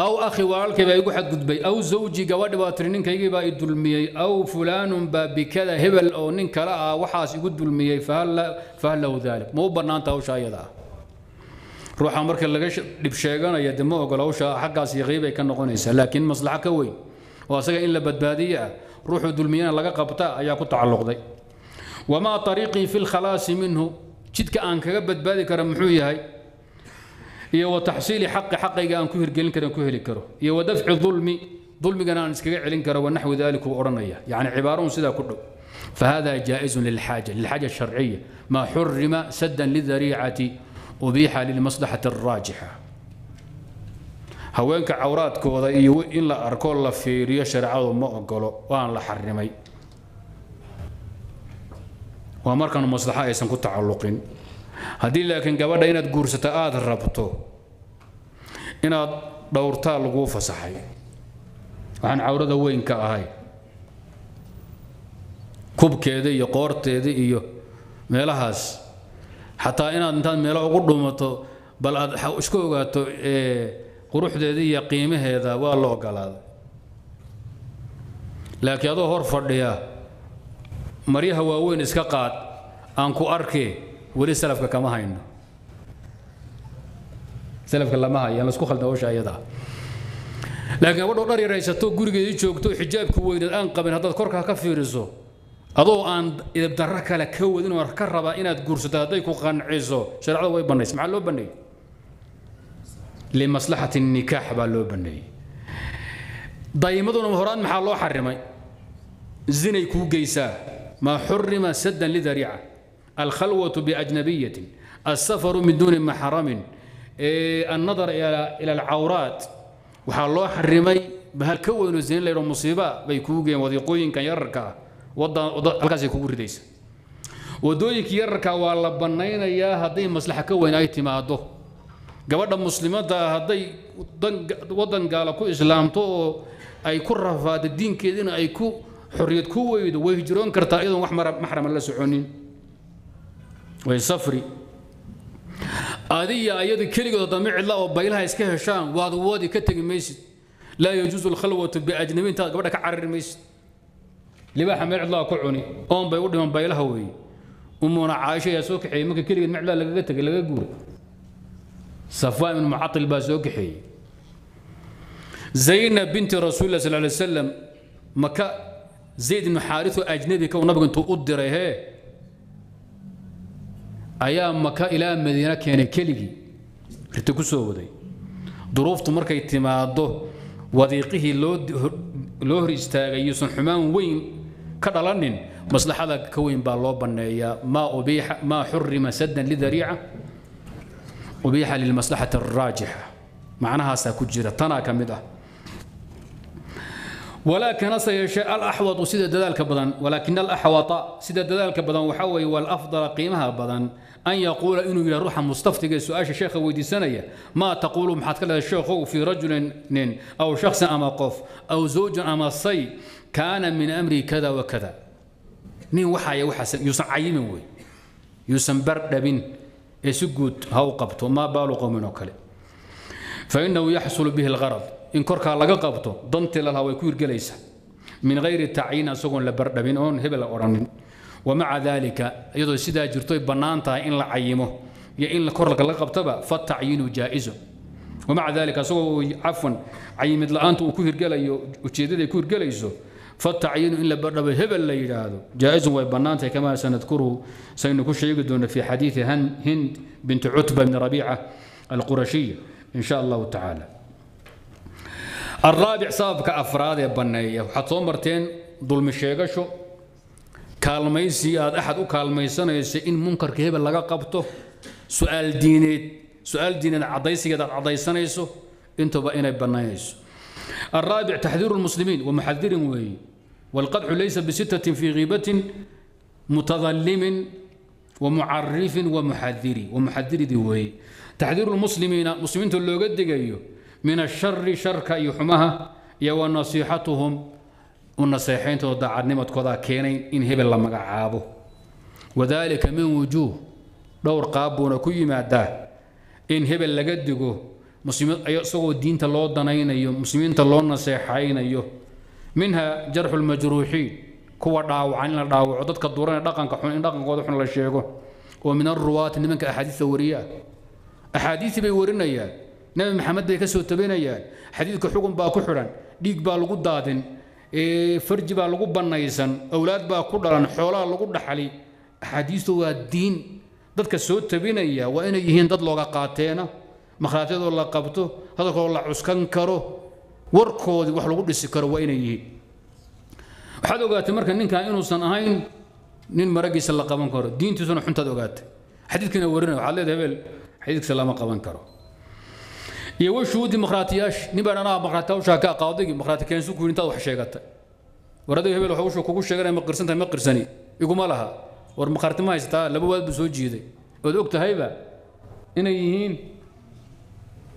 أو أخي والك بيقول حد قدبي أو زوجي قواد باترنين كي بإدلمي أو فلان بكذا هبل أو نينك لا وحاس يقدلمي فهل ذلك مو برنانته أو شيء ذا روح أمرك اللي قش لبشيغان يدموه قال أوش حقاس يغيب كان نقونيس لكن مصلحة كوي وأسجع إلا بدبادية روحوا دلميان لقى قبطاء يا كنت تعلق ذي وما طريقي في الخلاص منه جد كأنك بدبادي كرمحوي هاي يو تحصيل حقي كان كهر قلنكر كهلكره يو دفع ظلم كان نسكع علنكر ونحو ذلك وأرنية يعني عبارون سدا كله فهذا جائز للحاجة الشرعية ما حرم سدا للذريعة أبيح للمصلحة الراجحة هوينك عورات كوضي إلا أركول في ريا شرع وما أقوله وأنا لا حرمي وأمر كان مصلحة إذا كنت تعلقين هذه لكن قبل إن تقول ستأذى الربطو إن دورتها لقوفة صحيح عن عورده وين كأهاي كوب كذا يقارت كذا إيوه ملهاس حتى إن أنت ملها قدومته بل حوشكوجاته قروح ذي قيمة هذا والله قال هذا لكن هذا هو فرديا مريها وين اسكاقات أنكو أركي ولي سلفك كما هين سلفك لما هين لسكو خلنا وش أيضا لكن أول نار رئيس تو جورجي يشوف تو حجابك وين الأنقى من هذا الكركة كفيرزو أضو أن إذا بدرك لك هو إنه ركرب إنك جورس تهديك وقنعزو شرع الله يبني اسمع الله يبني لمصلحة النكاح بالله يبني ضيمدون مهران محل الله حرمي زنا يكون جيسا ما حرم سدا لذريعة الخلوة بأجنبية السفر من دون محرم النظر إلى العورات وحال الله حرمي بهالكون الزين اللي يروم مصيبة بيكون جيم وذيقوين كان يركع وضع القاس يكون رديس ودويك يركع والله بنينا يا هذي مصلحة كون أيتي ما ده جواد المسلمات هذي وضن قالكوا إسلام تو أيكو رفض الدين كذا أيكو حرية كويد ويهجرون كرتائدهم وأحمر محرم الله سعونين ويسافري هذه أيدي كلية ضميع الله وبيلها إسكها شام وهذا وادي كتج ميسد لا يجوز الخلوة بأجنبين تاج بدك عرر ميسد لبا حمل الله كعوني أم بيودهم بيلها وي أمنا عايشة يسوق حي ممكن كلية ضميع الله لقيتك لقيقول صفاء من معطل باسوق حي زينب بنت رسول الله صلى الله عليه وسلم مكة زيد بن حارث أجنبي كون نبغي أنتو أدريه أيام مكة إلى مدينة كان كلي رتكوسو بدي ظروف تمرك اعتماده وضيقه لو رجتاجي يصن حمام وين كرلنن مصلحة لك كوين بالله بنيا ما أبيح ما حرم سدا لذريعة أبيح للمصلحة الراجحة معناها ساكوجرة تنا كمدة ولكن سيشاء الأحوط سيدة ذلك بدن ولكن الأحوط سيدة ذلك بدن وحوي والأفضل قيمها بدن أن يقول إنه إلى روح مستفتق سؤال الشيخ ويدي سنية ما تقول محتكلة الشيخ في رجل أو شخص أما قف أو زوج أما صي كان من أمري كذا وكذا نين وحا يسعيم وي يسنبر دبن يسجد هو قبته ما بالغ منه كله فإنه يحصل به الغرض إن كرك على قبته ضنت لها ويكور جليسة من غير تعيين سكون لبرد من هون هبل أوران ومع ذلك يدو سيدا جرتوي بنانتا إن لا عيمه يا إن كرك على قبته فالتعيين جائز ومع ذلك سو عفوا عيمد لأنت وكور جلي وشيدد يكور جليسه فالتعيين إن لبرد هبل لا يجاهد جائز وبنانتا كما سنذكره سينكون شيء في حديث هند بنت عتبة بن ربيعة القرشية إن شاء الله تعالى. الرابع سبب كأفراد يبنيه وحتى مرتين ظلم الشيغشو كالميسي هذا أحد وكالميسان يسي إن منكر كهيب اللقاء قبته سؤال ديني عضيسي قد عضيسان يسو انتو بقينا يبنيه الرابع تحذير المسلمين ومحذرهم وهي والقدح ليس بستة في غيبة متظلم ومعرف ومحذر دي وهي تحذير المسلمين اللي قد جايو من الشر شرك يحمها يا نصيحتهم والنصيحين تودع نمت كذا كينين إن هبل لما جعابه وذلك من وجوه دور قابونا كل ما ده إن هبل لجدجو مسلمين يسقوا الدين تلو ضناين يوم مسلمين تلو نصيحين يوم منها جرح المجروحين كوا داو عن داو عدد كدوران دقن كحون دقن قاضي حنا للشيخو ومن الرواة منك أحاديث ثورية أحاديث بيورينا إياه نبي محمد ده كسو تبينيان حديثك حكم باكو حران ديك بالغو دادن فرج بالغو بنايسن أولاد باكو دارن حولا لغو دحالي حديثه والدين دتك سو تبينيان وأنا يهين دت لوغا قاتينا مخاتيد ولا قبته هذا والله عسكن كرو وركود وح لغو دسي كرو وأنا يهين حد وقات مركا نينكا إنو سن أهين نين مرقيس الله قبان كرو دينتي سنو حنتا وقات حديثكنا ورنا وحالي دبل حديثك سلام قبان كرو يوشو ديمقراطياش نبر أنا مقراتو شاكا قاضي مقراتي كان سوق وينتا وحشيقته ورده يهبل وحوش وكوكو شجرة مقرسنتها مقرسني يقوم لها والمقرات ما يستاهل لبوا بسوي جيدي ودوقت هيبة إن يهين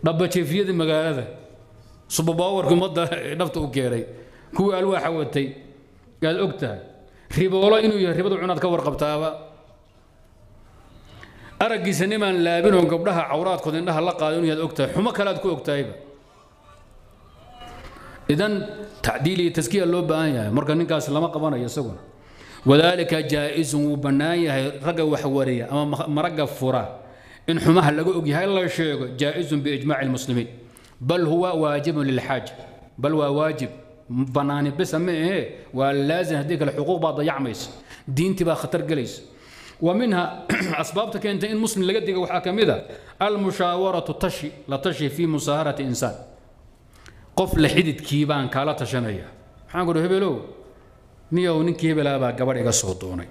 ربك شفيه دي مقالة صب باوركم مضى نفط وكيري كوي على واحد وتي قال أوقتها ريبة والله إنه يهرب عناد كور قبتها أرجي سنما لابنهم قبلها عورات قد إنها لقى دنيا الأكتاف حما كلاد كو أكتايبة إذن تعديل تزكية اللوب آية مركا نكاس لما قبنا يسوون وذلك جائز وبناية رجع وحورية أما مرجع فرا إن حماها لقوقي هاي الله شيء جائز بإجماع المسلمين بل هو واجب للحاج بل هو واجب بناني بسميه إيه ولازم هديك الحقوق بعض يعميس دين تبقى خطر قليس ومنها أسبابتك أنت إن مسلم لقدك وحاكم إذا المشاورة تشي لا تشي في مصاهرة إنسان قف لحدد كيبان كالا تشنية حنقول هبلو نيو نكي بلا با قبر يقصدوني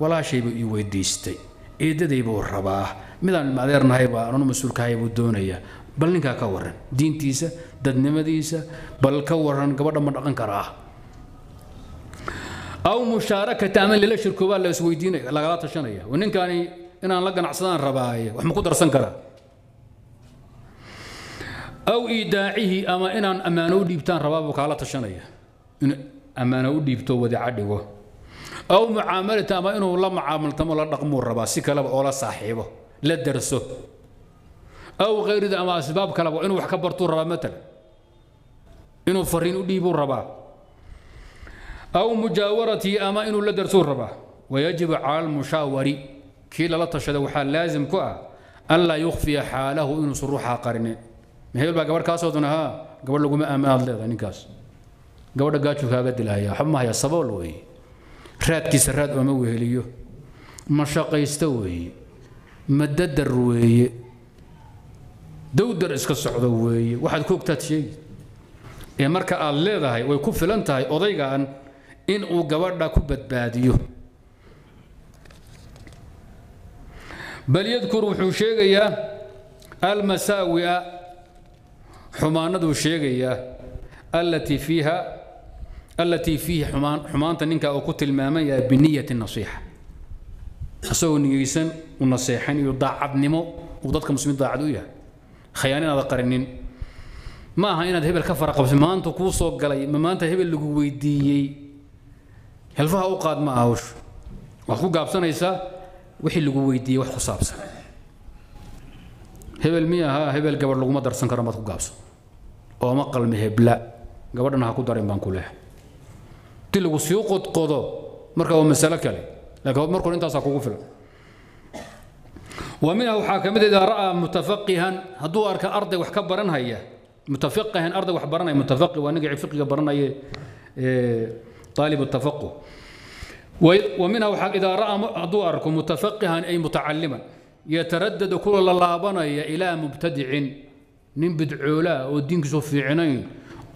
ولا شيء يوديستي إيدي بورباه مثل ما ذرنا هيبا أنا مسؤول كايبو دونية بل نكا كورن دين تيسا دد نمديسا بل كورن قبر ما نقن كراه أو مشاركة تعمل ليش الكوبا اللي يسوي دينك لا غلط تشنية وإن كاني أنا نلقى نعصان رباية وحنا قدر سنكره أو إيداعه أما إن أمانو ديبتان ربابك على تشنية إن أمانو ديبتو ودي عدوه أو معاملة أما إنه والله معاملته ولا رقمه الربا سكلب ولا صاحبه لا درسه أو غير ذا أما أسباب كلب إنه حكبرتو الربا مثلا إنه فرينو ديبو الربا أو مجاورته أما إنه لا درسو الربا ويجب على المشاوري كلا لا تشدو حال لازم كوع ألا يخفي حاله إنه صروحها قرنين هي بقى قبل كاس ودناها قبل لقوم أمانات لذا نكاس قبل دقاتشو كابد الهيا حما هي صبولوي راد كيس راد أموه ليه مشاق يستوي مدد الروي دودر إسك السعودوي واحد كوك تاتشي يا مركا اللذا هاي ويكوب فلنتا هاي أضيقا إن وقبل كوبت باديه بل يذكر وحوشيقيا المساوئ حمانة الشيغية التي فيها حمان تنينك أو قتل مامية بنية النصيحة أسوء نيسان والنصيحين يضاعب نمو وضدك مسلمين ضاعدوا إياه خيانين هذا قرنين ما هاينا ذهب الكفر قبل ما أنت كوصوك قلي ما أنت هب اللي قويدي هل فيها أوقات ما أوش وأخو قابسان إيسا وحي اللي قويدي وحي صابسان هبل مية ها هبل قبل لقمة درسن كرامات كوجابس أو ما قل مهبلة قبلنا هاكو دارين بانكوله تلو سيوقت قضا مركو مسألة كله لكن مركو أنت ساقو فيلا ومنه حاكم إذا رأى متفقها هدو أرك أرض وحكبرنها إياه متفقها أرض وحبرنا متفق ونقع فقه برنا طالب التفقه ومنه حاكم إذا رأى هدو أرك متفقها أي متعلما يتردد كل اللابانية إلى مبتدع نين بدعولا ودينك سوف في عنين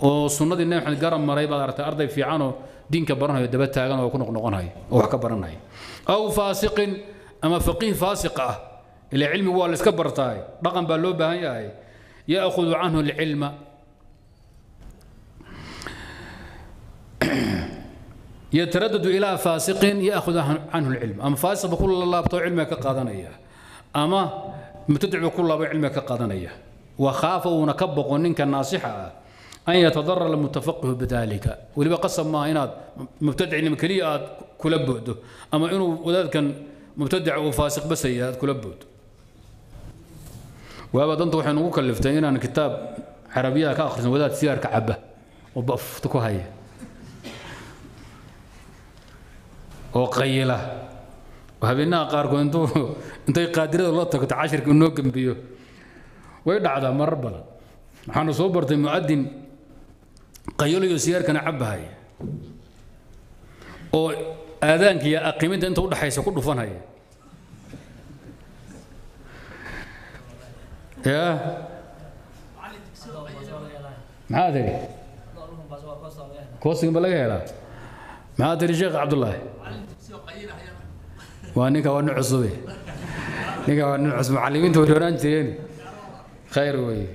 وسنة النبي حن قرن مريبة أرضي في عنه دينك برنها يدبت تاجنا وكنا قنقنها وحكبرنها أو فاسق أما فقيه فاسقة العلم هو اللي سكبرتها رقم باللوبة هي يأخذ عنه العلم يتردد إلى فاسق يأخذ عنه العلم أما فاسق بقول الله بطوع علمك قادنا إياه أما متدعو كل بعلمك قادنية وخافوا ونكبقوا منك الناصحة أن يتضرر المتفقه بذلك واللي بقسم ما يناد مبتدع لمكليات كل بعده أما إنه وذلك كان مبتدع وفاسق بس هي كل بعد وأبدا أنت وحنا وكلفتين أنا كتاب عربية كآخر وذات سيار كعبة وبقف تكو هي وقيلة وهبنا قاركو انتو قادرين الله تكت عاشر كنو كنبيو ويدع هذا مر بلا حنا صوبرت المؤذن قيلو يسير كان عبهاي او اذانك يا اقيمت انت ودحيسه كدفن هي يا ما ادري كوسين بلا يلا ما ادري شيخ عبد الله وأنيكا ونعصبي نيكا ونعصب معلمين تورينا جرين خير وي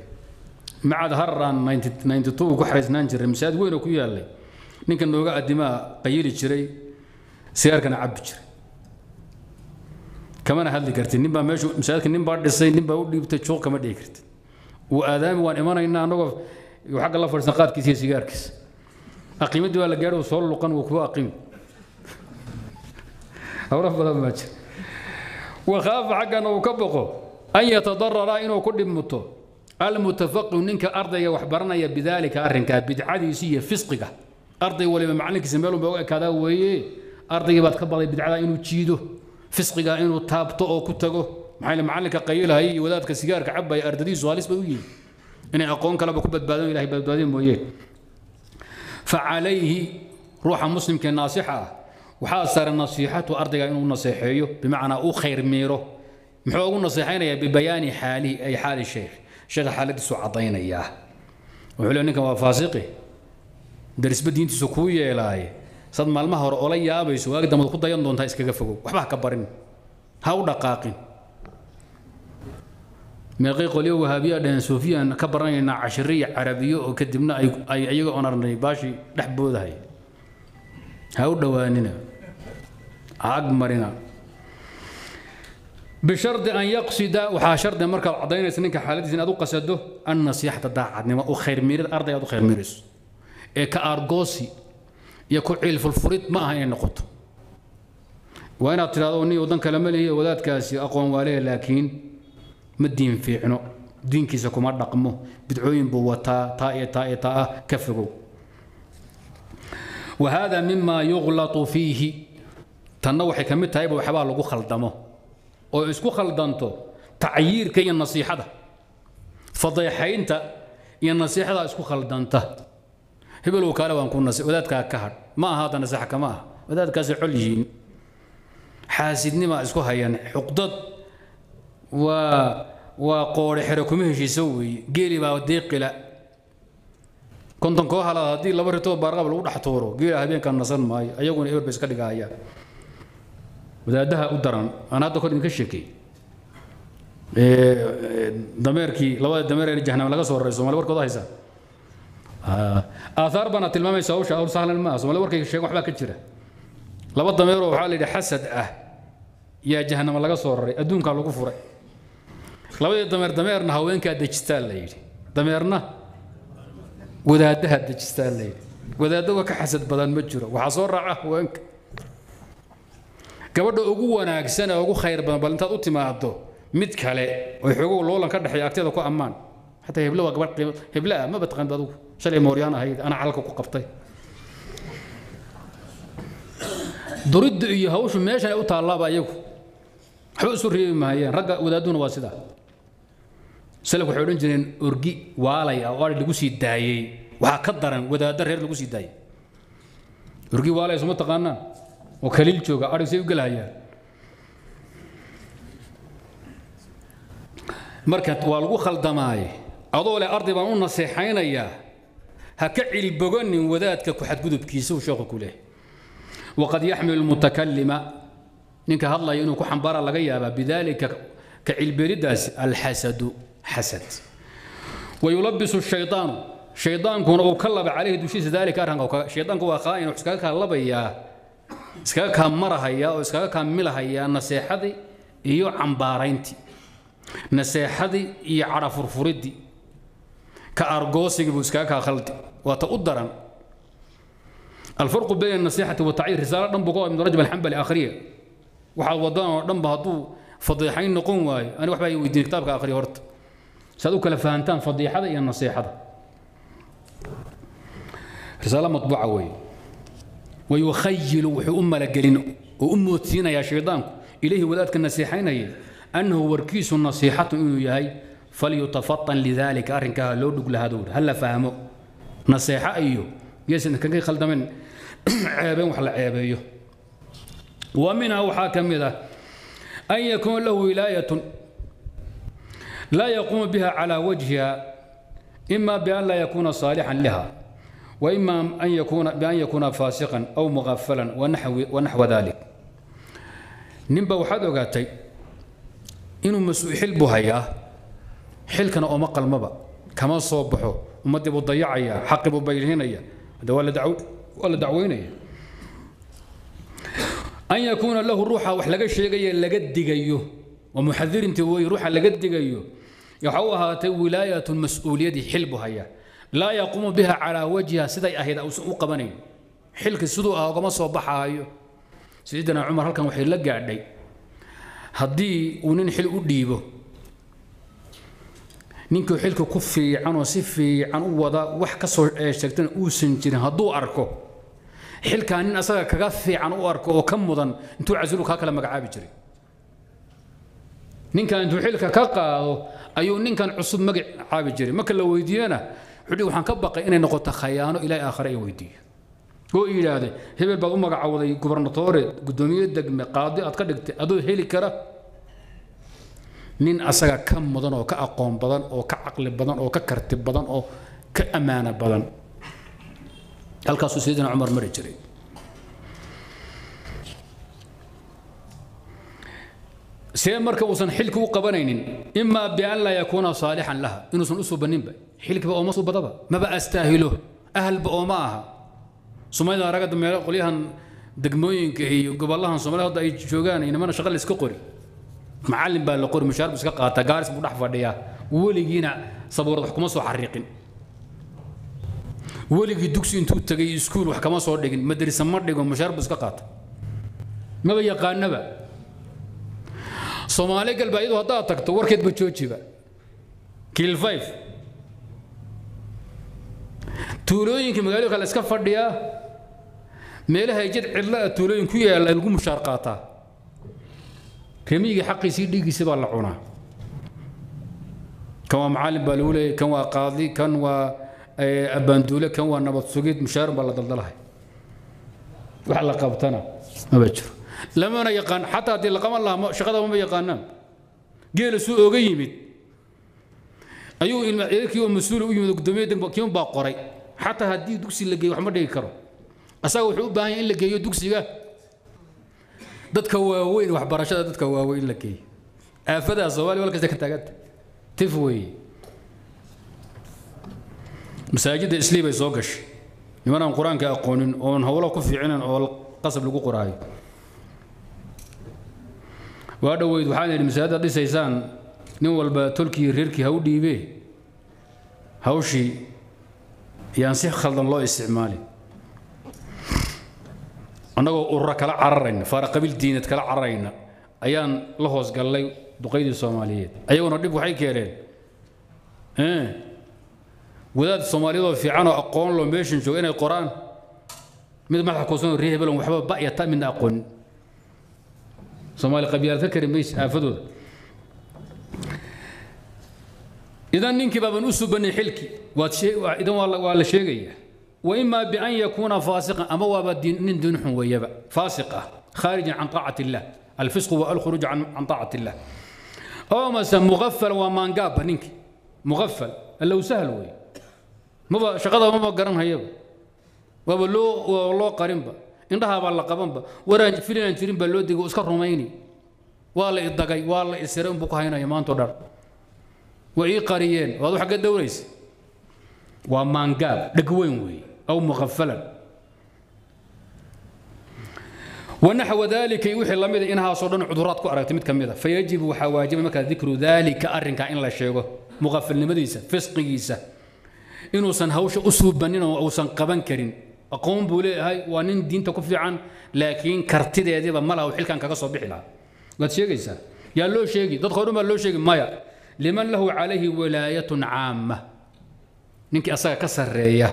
ما عاد هران 92 وحرزنا نجري مساد وين وكويا لي نيكا نوقع الدماء قيل جري سيار كان عب جري كمان هذا ذكرت نبا ماشي مسادك نبا دسي نبا ودي بتشوق كما ذكرت وآدم وأن إيمان إننا نوقف وحق الله فرسنقات كيسير سيجار كيس أقيمت ولا جار وصول لقن وكوا أقيم وخاف حقا وكبقه أن يتضرر إنه كل متو المتفقه منك أرضي وحبرنا بذلك أرنك بدعادي سيء فسقك أرضي ولا معنك زميله بقول كذا ويه أرضي بتقبل بدعاء إنه تشيده فسقك إنه تابطه أو كتره معنك قيلها هي ولادك سيجارك عبا أرددي زوالس بويه إن أقوم كلا بكبت بدن إلى بدن بويه فعليه روح مسلم كناصحة وحاصر النصيحة وأرضي إنه نصيحيه بمعنى أو خير ميره محاول نصيحين ببيان حالي أي حال الشيخ شيخ حالتي سعطينا إياه وحلو أنك وفاسقي درس بدين تسكوية إلهي صدما المهر أولي يا أبي سواق دم الخطة ينضون تايس كفقوا وحبها كبرن هاو دقاقين من غيق لي وهابية دين سوفيا كبرنا عشرية عربية وكدمنا أي أيقا أنرني باشي نحبو ذهي هاو دواننا عقمرنا بشرط أن يقصد وحاشرد مركب عضينا سنك حالتي أدو قصده النصيحة تداعت نما أو خير مير الأرض أو خير ميرس كأرجوسي يكون علف الفريط ما هي النقط وأنا تراوني وضن كلام لي وذات كاسي أقوم عليه لكن مدين في عنو دين كيسكم رقمه بدعوين بوتا طائة طائة طائة كفروا وهذا مما يغلط فيه تنوع كمية هاي بحبال لقو خلطمه oo isku khaldanto tacyiirka iyo nasiixada fadhiixaynta iyo nasiixada isku khaldanta hebel oo kale waan ku nasiix wadaadka ka had ma aha tan sax kama ah wadaadkaasi xuljiin xaasidnimo isku hayaan xuqdad waa qoor xiro kuma heshiiso way geeli baa deeqila konton ko hala hadii laba rito barqab lagu dhaxtooro geeli habeenka nasan maayo ayaguna eber bas ka dhigaya wadaadaha u daran aan hadda kordin ka sheekay dameerkii labada dameer ee jahannam laga soo raray Soomaali warkooda haysa athar bana tilmaamaysa oo shaawar sahlan ma Soomaali warkay sheeg waxba ka jira laba dameer oo waxa la yiri xasad ah ya jahannam laga soo raray adduunka lagu furay labada dameerna haweenka dajistaan la yiri dameerna wadaadaha dajistaan la yiri wadaadaha ka xasad badan ma jiro waxa soo raaca haweenka gabadha ugu wanaagsan ee ugu khayr badan balantaad u timaado mid kale oo xogo loolan ka dhaxay agteeda ku amaan hata heblaha gabadh heblaha ma badqan badu shalay mooriyaan ahayd ana calka ku qabtay durid iyo hawshu meesha ay u taalaaba ayagu xusu riib maayeen ragga wadaaduna waa sida salaf waxay oran jireen orgi waalay oo lagu sii daayay waxa ka daran wadaadada reer lagu sii daayay orgi waalay isma taqaanaa وكليل جوجا أرسي وقلايا مركت والغو خلدماي أضول أرضي بانون نصيحين إياه هكعي البغن وذات كحد قدب كيسو شوق كله وقد يحمل المتكلم إنك هلا ينو كحن برا لقيا بذلك كعي البرداس الحسد حسد ويلبس الشيطان شيطان كون أو كلب عليه دوشيس ذلك أرهن شيطان كوا خائن وحسكاك هلا إياه iska ka marahayaa oo iska ka milahayaa naseexadii iyo cambaarayntii naseexadii iyo carafurfuridii ka argoosiga iska ka khaldi waa ta u daran الفرق بين النصيحه والتعيير رساله دم بقو ابن رجب الحنبلي اخريه waxa wadaan dhanba haduu fadhiixayn noqon waayo ani waxba ay weydiin kitabka akhriyo horta saad u kala fahantaan fadhiixada iyo naseexada risala matbuuca weey ويخيل وحؤم لجلين وأموتين يا شيطان إليه ولادك النصيحين أنه وركيس النصيحة إياه فليتفطن لذلك أرنكها لو دقل هذول هلا فهموا نصيحة أيوه يس إنك كي خلد من عيبين وحل عيبيه ومنها وحاكم إذا أن يكون له ولاية لا يقوم بها على وجهها إما بأن لا يكون صالحا لها وإما بأن يكون فاسقا أو مغفلا ونحو ذلك نبا وحد وقاتي إنه مسؤول حلبها يا حل كان أمق المبا كما صبحوا ومدبوا الضياع يا حقبوا بينهن يا هذا ولا دعوين أن يكون له الروح وحلقة شيء لقد دقيه ومحذر أنت وي روح لقد دقيه يحوها ولاية المسؤولية حلبها يا لا يقوم بها على وجهها سيدي أهيد أو سوء قبني حلك السدوء أو قمص وبحايو سيدنا عمر هل كان وحي لقى عدي هدي وننحل أديبه نينكو حيلكو كفي عنو سفي عن وضع وحكسو شركتنا أوسن جرين هدو أركو حيلكا نين أساقا كغفي عن أركو وكمضا انتو عزلوك هكا لما قعابي جري نينكا انتو حيلكا كاقا أيو نينكا عصب مقع عابي جري مكا لو ويديانا حلو وحن كبقى إني نقطة خيانو إلى آخر أي ويديه oo ilaade hebel baad u magacawday gubernatoriid gudoomiye degme qaadi aad ka dhigtay adoo heli kara nin asaga ka mudan oo ka aqoon badan oo ka aqli badan oo ka karti badan oo ka amaana badan halkaas uu sidina Umar mari jiray see marka uusan xilku u qabanaynin imma bi alla yakuna salihan laha inuusan u soo baninba xilkiba oo ma soo badaba maba astaahilo ahl ba oo ma aha سمعنا رقد ميلا قليهن دقموين كهي قبل الله سمعنا هذا يجوجان إنما أنا شغال سكقري معلم بالقور مشار بس كقا تجارس بنحفر ديا ولي جينا صبور الحكومة صو حريقين ولي جدوكس إنتو تجي سكول وحكومة صور دقين مدرسة مرة دقون مشار بس كقات ما بيجي قاننا بقى سمعلك البعيد هذا تكتور كده بتشوتشي بقى كيل فايف تولوين كمقالو قال اسكفر ديا ميلها يجد علا تولوين كويا لقو مشارقاتا كميجي حقي سيدي يسيب على العونه كان معلم بالولي كان قاضي كان ابندوله كان نبط سوقيت مشار بلا دلدلها وحلا قبطنا ما بجر لما انا يقان حتى هذه القمر الله شغله ما يقانن جيل سوق اوغ يمد ايو المعيرك يوم مسؤول يوم قدوميه دنبا كيوم با قري حتى هدي دكسي لغي وخما دغي كرو اساغو وخو باهي ان لغيو دكسيغا ددكا واوين وخ برشاده ددكا واوين لغي افدا سوالي ولا كذا كتاغت تفوي مساجد اسليبي سوغش نمران قران كا اقونن اون هولا كو فيعنن او قصب لغو قراي وا دويد وحان المساجد ديسيسان نو والبا تركي ريركي هودي به هوشي ينسي خلدن لو استعمالي انغو اورا كلا عررين فار قبيل دينت كلا عررين ايان لا هوس غلاي دقيدي الصوماليين ايغونا ديب waxay keereen wadaad Soomaaliyeed oo fiican oo aqoon loo meeshin joogo inay qoraan mid madax ku soo reebel waxba ba'yata min aqoon Soomaali qabiilada karimays aafadooda إذا نينك بابن أسو بني حلكي إذا والله شيء وإما بأن يكون فاسقا أما وابدين دون ويبا فاسقة خارجا عن طاعة الله الفسق والخروج عن طاعة الله أو مثلا مغفل ومانقاب نينك مغفل اللي هو سهل وي ما شغلها ما قرنها يبا وبلو والله قرنبا إنها بالقبنبا ورا فينا نجرين بلودي واسكر روميني والله الدقي والله السرم بقى هنا يمان تدار وإي قريين واضح حق الدوريس ومانقاب دقوينوي أو مغفلا ونحو ذلك يوحي الله ميدا إنها صورنا عذرات كأرة تمت كميدا فيجب وحواجب مكا ذكر ذلك أرن كائن لا شيء مغفل لمديسة فسقيسة إنو سنهوش أسلوب بنين أو سنقبان كرين أقوم بولي هاي وانين دين تكفي عن لكن كرتي دي بمالها وحيل كان كاكا صبيح لها قد شيقيسة يا لو شيقي ضد خروما لو شيقي مايا لمن له عليه ولاية عامة نينك أساق كسر ريا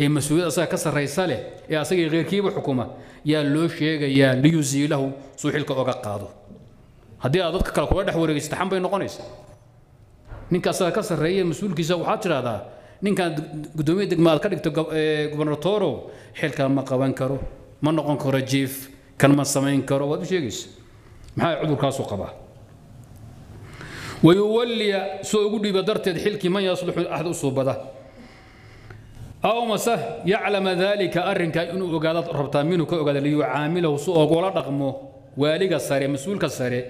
إيه مسؤول أساق كسر ريساله إيه أساق غير كيب الحكومة يا لوش يا ليوزي له صوح الكوكا قاضو هذه أضدك كالكواد حور يستحم بين قنيس نينك أساق كسر ريا مسؤول كيزا وحاتر هذا نينك قدومي دك ما أذكرك غوبرناتورو حيل كان ما قوان كرو ما نقون كورجيف كان ما سمين كرو وهذا شيء محاي عذر كاسو قباه ويولي سوء قدوي بدرت الحلك من يصلح أحد أصوبته أو مسه يعلم ذلك أرن كأنه أقادت ربطا منه كأقاد ليعامله سوء قولا رقمه والي قصاري مسؤول قصاري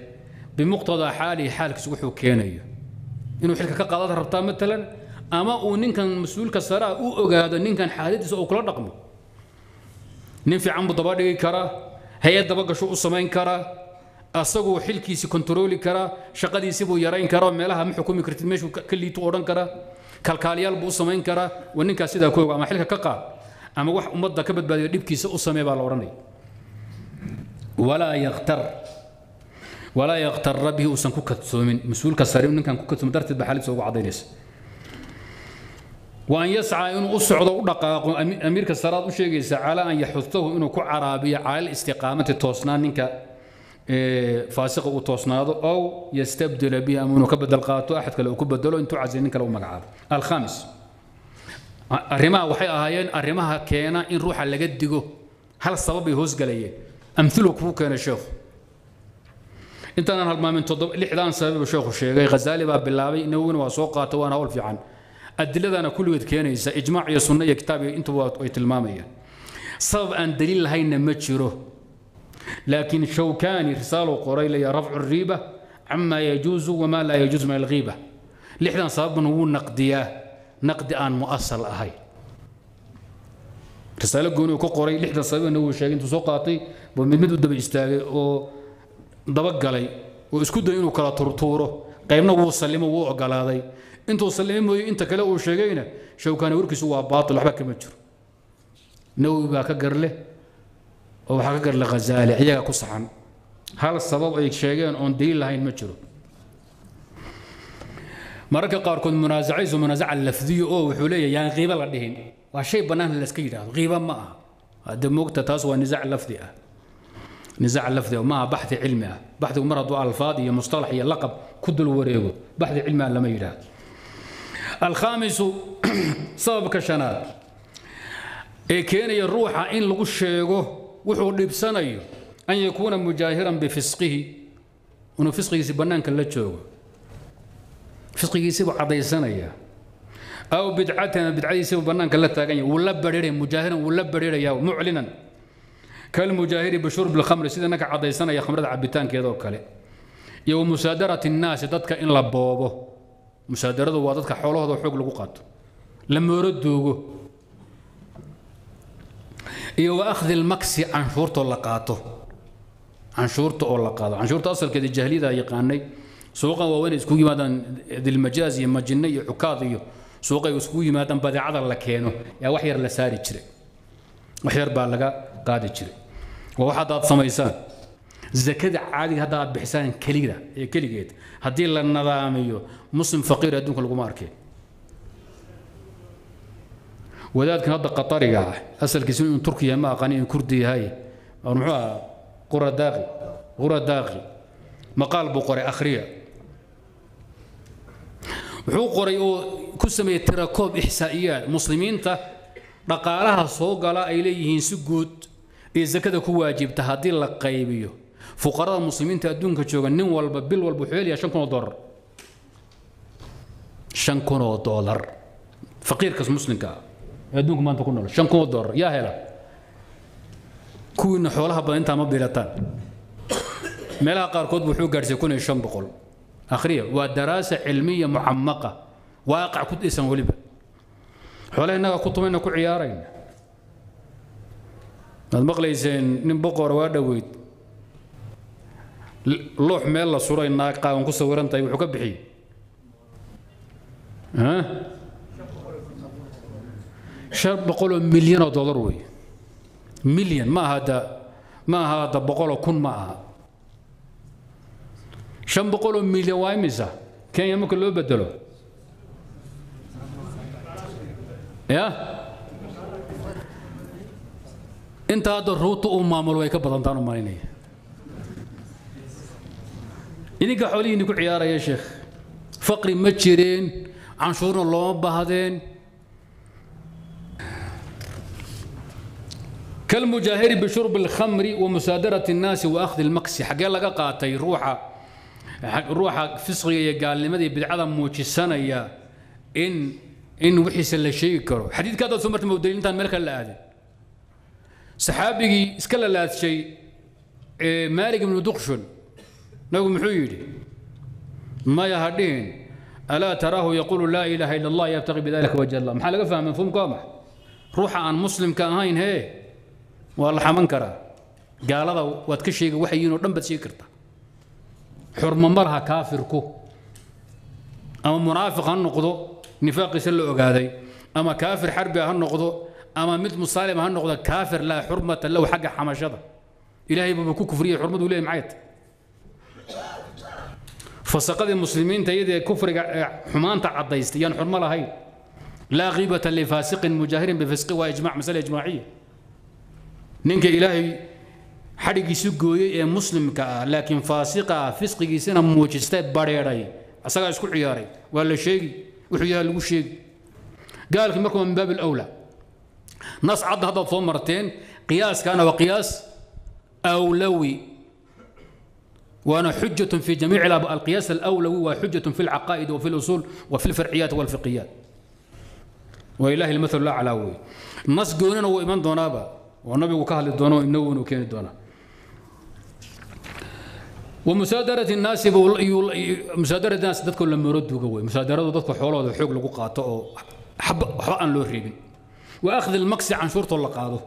بمقتضى حالي حالك سوحو كيني إنه حلك كقادت ربطا مثلا أما أنين كان مسؤول قصاري أقاد أنين كان حالتي سوء قولا رقمه ننفي عن بطبادي كرا هيا دبقى شوء الصمين كرا أصقو حلكيسي كنترولي كرا شقديسي بو يرين كرا ميلها محكومي كرتيد ميشو كلي تورن كرا كالكاليال بو سمين كرا وننكا سيدا كوغا أما حلكا كاقا أما واحد أمضى كبد بادي ديبكيسي أسامي بالوراني ولا يغتر به أسان كوكا تسومين مسؤول كساري وننكا كوكا تسومين درتد بحالي تسوغو عضينيس وأن يسعى إنه أصعد ودقاق أميرك السراط مشيجيس على أن يحثه إنه كعربي على الاستقامة التوصنا إنك فاسق وتوصنا أو يستبدل بها منه كبدل قاتو أحد كلو كبدلو أنتو عزين كلو مقعد. الخامس الرماء وحي أهين الرماها كينا إن روح على قدجو هل الصبابي هوس قليه أمثله كفو كان الشيخ أنت أنا هالما من تضب الإحدان سبب الشيخ الشيخ غزالي باب اللابي نون وسوقات وأنا أول في عن الدليل أنا كل ويد كينا إذا إجماع يسوني كتابي أنتوا وقت المامية صب أن دليل هاي نمتشره لكن شوكاني رسالة قريلة رفع الريبة عما يجوز وما لا يجوز من الغيبة الإحدان صاب هو نقدية نقد آن مؤصل أهي رسالة قوني كقري لحد الصبي إنه شايفين تسوقاتي ومدمد الدبي استاجي ودبق علي وإسكت إنه كلا ترطوره قيمنا وصلي ما وقع على هذي أنت وصلي ما أنت كلا وشايفينه شو كان يورك سوا باطل حبك متجر نو بحكجر له أو حكجر لغزالة عيا قصحن هذا الصباب أيك شايفين عن ديل هاي متجره مركب قاركون منازعيز ومنازع اللفظي أو وحوليه يعني غيبة لديهن وشيء بناه للسكيرة غيبة معه هذا موقت تاسوا نزاع لفظي نزاع لفظي ومعه بحث علمي بحث ومرض على الفاضي مصطلح هي لقب كدل وريقه بحث علمي لما يراد. الخامس سبب كشنات كان يروح إن لغش يجوه وحول بسنة أن يكون مجاهرا بفسقه وإنه فسقه سبنان كلتشوه فسقه يسيب عضي سنة أو بدعتنا بدعتي يسيب بنان كلا تاجين ولا بريري مجاهرا ولا بريري يا معلنا كالمجاهر بشرب الخمر سيدنا كعضي سنة يا خمر عبيتان كذا وكله يوم مسادرة الناس تدك إن لبابه مسادرة وادتك حوله هذا حق القوقات لما يردوه يو أخذ المكس عن شورته لقاته عن شورته ولا قاته عن شورته أصل كذا الجهلي ذا يقاني سوقا ووين اسكوي مادن ذي المجاز يما جنيه عكاظيه سوقا يسكوي مادن بدعاء الله كينو يا وحير لساري تشري وحير بالغا قاعد تشري وواحد هذا سميسان زكاة عالي هذا بحسان كليرة كليجيت هدي للنظاميو مسلم فقير هدوك القماركي وذاك هذا قطري قاع أصل كيسون تركيا ما قانين كردي هاي ونوعها قرى داغي قرى داغي مقال بقري أخرية وحقوري كسمي تراكوب إحصائيات مسلمين تا رقالها صوغ على إليهن سجود إذا كذا كواجب تهدي لقيبيه فقراء المسلمين تأدون كشوغا نم والببل والبحيل يا شنكونو دولار شنكونو دولار فقير كاس مسلم كا يأدون كمان تكونو شنكونو دولار يا هلا كون حولها بنتا ما بيلتان ملا قاركود بحوق جرسي كون الشنبقول أخرية ودراسة علمية معمقة واقع كنت إسم ولبا حولينا كنت منك عيارين المغليسين نبقر وادويد لوح ميلا صورة ناقة ونقص ورنتا يوحك بحي ها شاب بقولوا مليون دولار وي مليون ما هذا بقولوا كن معها شن بقولوا مليون وايمزة كان يمكن لو بدلوا يا انت هذا الروت ومامل ويك بدنتان وماليني اني كحولي نقول عياره يا شيخ فقري متشرين عن شهور الله بهذين كالمجاهر بشرب الخمر ومسادرة الناس واخذ المكس حقا لقا قاتي روحه روحك فسقية قال لماذا بدعاء موجي السنة يا إن وحيس اللي شيء كرو حديث كذا ثم مرتم ودليل تان ملك الأعداء سحابي إسكال لا شيء مالك من دخشن نقوم حيدي ما يهدين ألا تراه يقول لا إله إلا الله يبتغي بذلك وجه الله محل قفا من فم قامح روح عن مسلم كان هاين هي والله حمنكره قال هذا واتكشي وحيين ورنبت سيكرته حرم مرها كافركو أما منافق هالنقضو نفاق يسلو أقادي أما كافر حربي هالنقضو أما مثل مسالم هالنقضو كافر لا حرمة له حق حماشة إلهي ببكو كفرية حرمة ولا معيت فسقد المسلمين تيدي كفر حمان تعضيست يعني حرمة لهي لا غيبة لفاسق مجاهر بفسقه، وإجماع مسألة إجماعية. نينك إلهي حرق سجوي مسلم كا لكن فاسقة فسقي سنة موجستة بريري أصلا يسكو عياري ولا شيء وحيال وشيء. قال لك مركم من باب الأولى نص عض هذا فوق مرتين قياس كان وقياس أولوي، وأنا حجة في جميع القياس الأولوي وحجة في العقائد وفي الأصول وفي الفرعيات والفقهيات. وإلهي المثل لا علاوي نص قوننا وإيمان دونابا والنبي وكهل الدونا إنه كان الدونا ومسادرة الناس مسادرة الناس تدك لما يردوا قوي مسادرة تدك حوله حق لقو قاطعه حقا له ريبن وأخذ المكس عن شرطه اللي قاده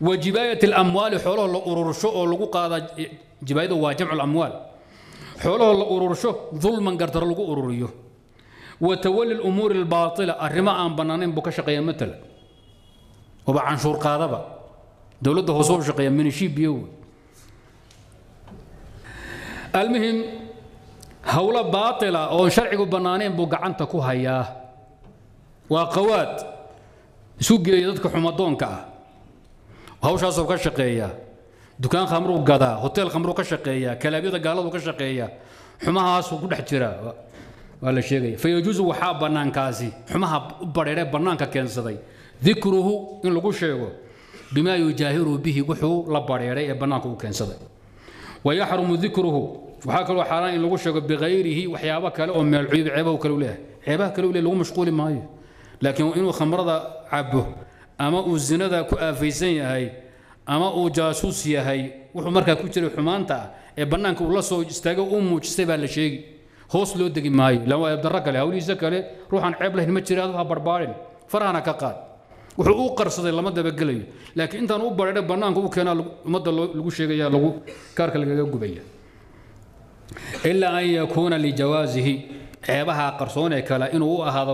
وجباية الأموال حوله لأورورشو لقو قاده جبايته وجمع الأموال حوله لأورورشو ظلما قدر لقو أوروريه وتولي الأمور الباطلة الرماء بنانين بكش قيامتها وبعن شور قاذبة دولته هصوب شقيام من شيء بيو. المهم هولا باطلة أو شرعي بنانين بقعن تكوها إياه وقوات سوق يدك حمضون كأه وهوش أصوب كشقية دكان خمرو قذا هوتيل خمرو كشقية كلابيض قالوا كشقية حماها أصوب كل احترام ولا شيء فيجوز وحاب بنان كازي حماها بريرة بنان ككنسدي ذكره إن لقو شيء بما يجاهر به وحو لبريرة بنان ككنسدي ويحرم ذكره وحاكلوا حرام إن لقو شيء بغيره وحيابك لهم من العيب عيبه وكلوله عيبه كلوله لو مشغول معه لكن إنه خمر ذا عبه أما الزنا ذا كأفيسين هاي أما جاسوس هاي وحمرك كتير حمانته بنان كولا سو استجوا مجتبى لشيء هوس لو دقي ماي لو يبدرك له ولي زكله روح عن عيب له ما تشري هذا بربارين فرعنا كقاد وحقوق قرص لما دبقلي لكن انت نو برده بنانك و كان مد لو شيغيا لو كارك لغا غوبيا الا ان يكون لجوازه عيبها قرصون كلا انه هذا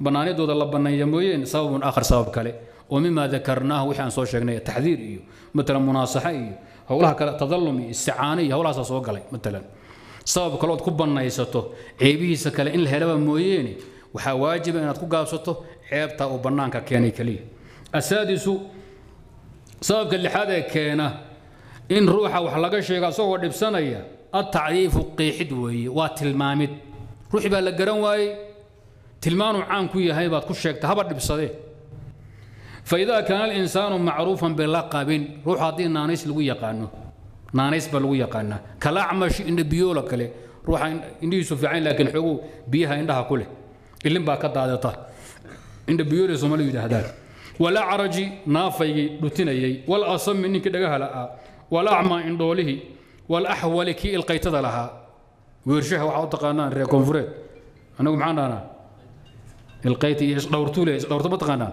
بناني دود لا بنيموين سبب اخر سبب كله ومما ذكرناه وحان سو شيغني تحذير ايو مثلا مناصحه ايو هولها كلا تظلمي استعانه هولها سو غلي مثلا سبب كلود كبنا يسته عيبه سكلا إن الهلبة مويني وحواجب أن تكون قابسته عيبته وبنانك كاني كليه. السادس سبب اللي حدا كانه إن روحه وحلقة شيء قصور بسنة التعريف قيحد وي وتلمامد روحي بالجرن وي تلمانو عام كوي هاي بتكون شيء تهبط بسنة. فإذا كان الإنسان معروفا بلقب روح هذه نانيس الوية قانه. نانيس بالوية قالنا كلا عمش إن بيولا كله روح إن يوسف عين لكن حقوق بيها عندها كله اللي مباكد عادته إن بيولا زملوا يده ولا عرجي نافي لتناي ولا أصم مني كده هلا ولا أعمى عند وله ولا أحوال كي القيت لها ويرشح وعوض قنان ريكونفريت أنا معنا أنا القيت إيش دورتولي إيش دورتبط قنان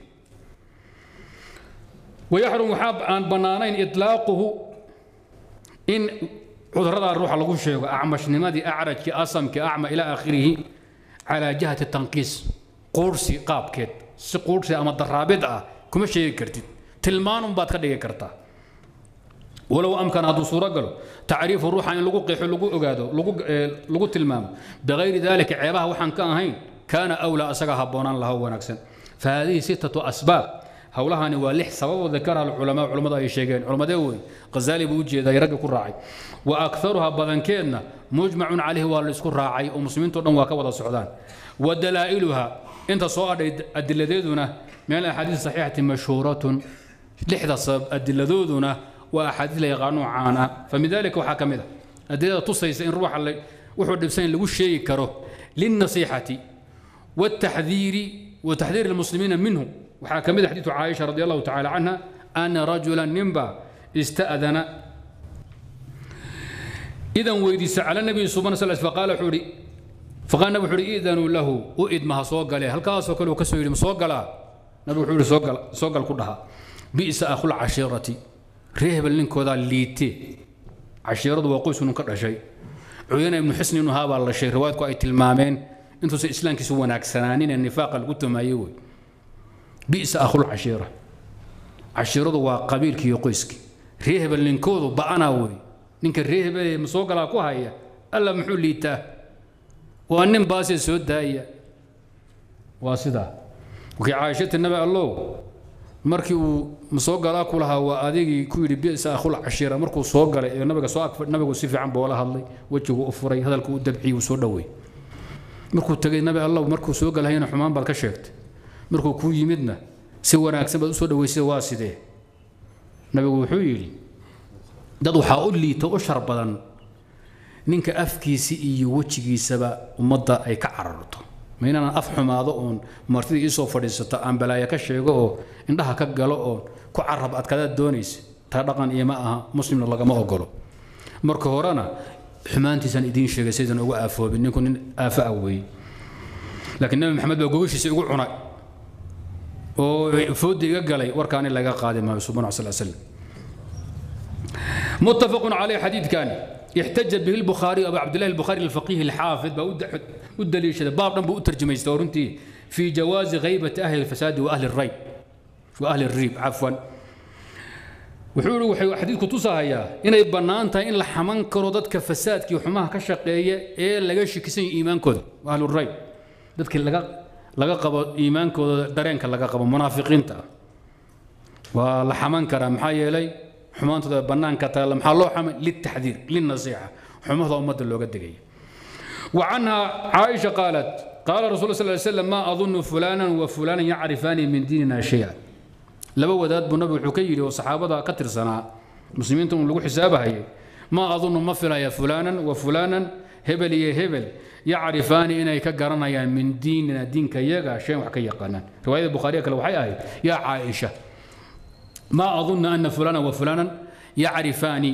ويحرم حاب عن بنانين إطلاقه إن عذرة الروح لغو شيء أعمش نمادي أعرج كأصم كأعمى إلى آخره على جهة التنقيس قرصي قاب كيد سقرصي أما الرابطة كم شيء كرتي تلمان بعد كده كرتا ولو أمكن هذا صورة قالوا تعريف الروح عن لغو قيح لغو أجاده لغو تلمام بغير ذلك عيبه وحن كان هين كان أولى أسرها بنان له ونكسن. فهذه ستة أسباب hawlahani waa lix sabab oo dhakara culimada ay sheegeen culimada way Ghazali buu jeeday rag ku raacay wa aktharuha badankeena mujma'un alayhi waa la isku raacay oo muslimiintu dhan waa ka wada socdaan wa dalaa'iluha inta soo adheed adiladeeduna meel ahadiis saxiixati mashhuuratun lixda sabab adiladooduna waa ahadiis la yaqaano caana famidalika waxa kamida adilada tusaysa in ruuxa wuxuu dhibsan lagu sheegi karo lin nasiihati وتحذير المسلمين منه وحاكم حديث عائشة رضي الله تعالى عنها أن رجلا نمبا استأذن إذا ويدس على النبي صلى الله عليه وسلم فقال حري فقال نبي حري إذن له أؤد ما سوق له هل كاسوق له كسوق له سوق له نبي حري سوق له كلها بئس أخو العشيرة رهب لنكو ذا ليتي عشيرة وقوس نكر شيء عيينة بن حسن إنه هذا الله شيء روايتكم أي تلمامين أنتم الإسلام كسووا ناكسنانين النفاق اللي قلتم أيوه بئس أخو العشيرة عشيرة وقبيل كي يقيسكي ريهب اللي نكوذو بأناوي نك الريهب مسوق لاكوها هي ألا محوليته وأنم باسي سود هي واسدة وكي عايشة النبي الله مركي مسوق لاكو لها وأذيكي كويري بئس أخو العشيرة مركو سوق لا النبي سوق النبي سيفي عم بولاها الله وجهه أفري هذا الكود دبحي وسودوي مركو تجي نبي الله ومركو سوق له هنا حمام بالكشفت مركو كوي مدنا سوى ناكسب سودا ويسوى سيده نبي وحيلي دادو حاول لي تؤشر بدن نينك أفكي سي وجهي سبا ومضى أي كعررته من أنا أفهم هذا أون مرتدي يسوى فريسة أم بلا يكشف يقول إن ده كجلؤون كعرب أتكذا دونيس ترقن إيماءها مسلم الله ما أقوله مركو هرانا حمانتي سان إدين شيء سيدنا أو أفوا بنكون أفأوي لكن النبي محمد بقولش سيقول عنا وفود يقلي وركان اللي قادم ما يسوبنا صلى الله عليه وسلم متفق عليه حديث كان يحتج به البخاري أبو عبد الله البخاري الفقيه الحافظ بود ليش هذا بابنا بود ترجمة يستورنتي في جواز غيبة أهل الفساد وأهل الريب عفوا وحول حديث كتوسها هي إن يبنان تا إن الحمان كرودت كفساد كي وحماها كشقية إيه لجش كسين إيمان كود وأهل الريب ذاتك لقى إيمان كود درين كلقى منافقين تا والحمان كرام حي لي حمان تدا بنان كتال محلو حمل للتحذير للنصيحة حماه أمة اللي قد جاي وعنها عائشة قالت قال رسول الله صلى الله عليه وسلم ما أظن فلانا وفلانا يعرفان من ديننا شيئا لما وداد بنبي الحكيري وصحابته كثر سنة المسلمين تقول له حسابها هي ما أظن مفلا يا فلانا وفلانا هبل يا هبل يعرفان إن يكجرنا يا من ديننا دين كيجا شيء وحكي قنان رواية البخاري كلو حي يا عائشة ما أظن أن فلانا وفلانا يعرفان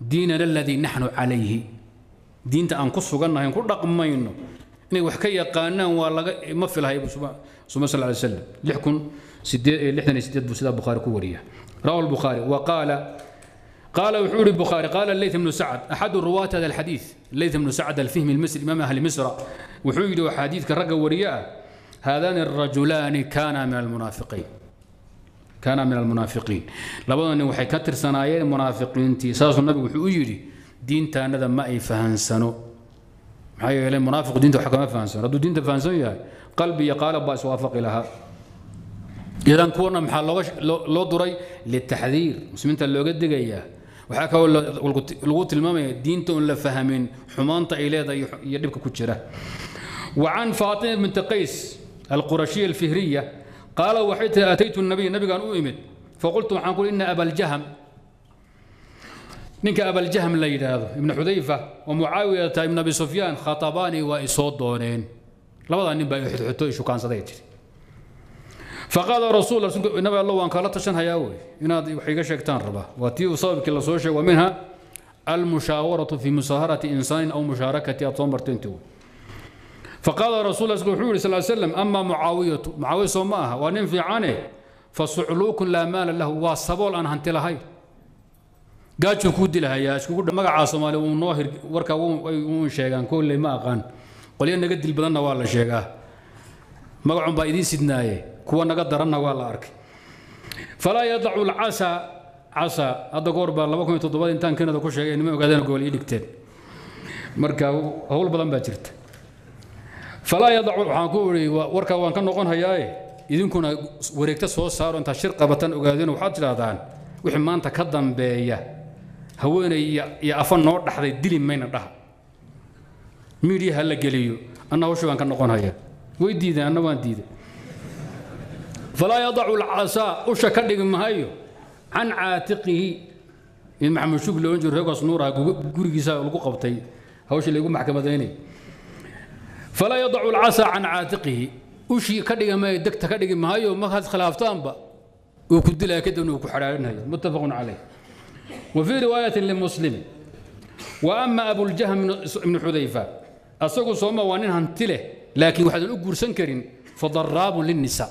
ديننا الذي نحن عليه دين تأنقصه قلنا ينقول رقم ما ينو إني وحكي قنان والله مفلا هي بسمة صلى الله عليه وسلم يحكم لحنا سديد بوسيدة بخاري كورية رواه البخاري وقال وحول البخاري قال الليث بن سعد أحد الرواة هذا الحديث الليث بن سعد الفهم المصري إمام أهل مصر وحول حديث كرقة ورياء هذان الرجلان كانا من المنافقين لابد وحي كتر صنايع المنافقين تيساس النبي وحول دين تانا ما يفهنسنو حي المنافق دينته حق ما فهنسنو ردوا دينته فهنسنو قلبي قال باس وافق لها إذا كنا محل لو دري للتحذير مسلمين اللي قد جاية وحكى الغوت المامي دينته اللي فهمين حمانطة إليه يدبك كتشره وعن فاطمة بنت قيس القرشية الفهرية قال وحيت أتيت النبي قال أؤمن فقلت عنقول إن أبا الجهم منك أبا الجهم الليل هذا ابن حذيفة ومعاوية ابن أبي سفيان خطباني وإصودونين لابد أن يبقى يحتوي شو كان صديقتي فقال رسول الله النبي الله وان قالت شن هياوي ينادي وحي شكتان ربا واتي وصابك الله سوشي ومنها المشاورة في مصاهرة إنسان أو مشاركة أطومبر تنتو فقال رسول الله صلى الله عليه وسلم أما معاوية سماها وننفي عنه فصعلوك لا مال له وصبول أن هنتي لهاي قال شو كود لهاي شو كود ما عاصم له ونوهر وركا ومشيغان كل ما قان قل لي نقد البلنا والله شيغاه ما قعن بايدين سيدناي كوانا قدرنا ولا أرك فلا يضع العسى هذا قربا لبكم يتضبط إنتان كنا ذكوش يعني ما قدرنا نقول إلكتين مركاو هول بدن باجرت فلا يضع العقوري وركاو كان نقول هياي إذن كنا وريكت صوص صاروا أنت شرقة بتن وقاعدين وحاجر هذان وحمان تقدم بيا هو أنا يأفن نور لحد يدلي مين راه ميري هلا جليو أنا وشو عن كنا قناعية ويديد أنا ما نديد فلا يضع العصا وشكر لك مهايو عن عاتقه المحمد شوف لو ينجر هيك صنورة جوري جسا القبطي هوش اللي يقوم محكمة ذيني فلا يضع العصا عن عاتقه وشي كدغ ما دك تكدغ ما هيو ما خاص خلافتان با وكدلا كدن وكحرارنها متفق عليه. وفي روايه لمسلم واما ابو الجهم بن حذيفه اسقوا سوما وانن هنتله لكن واحد او غورسن كرين فضراب للنساء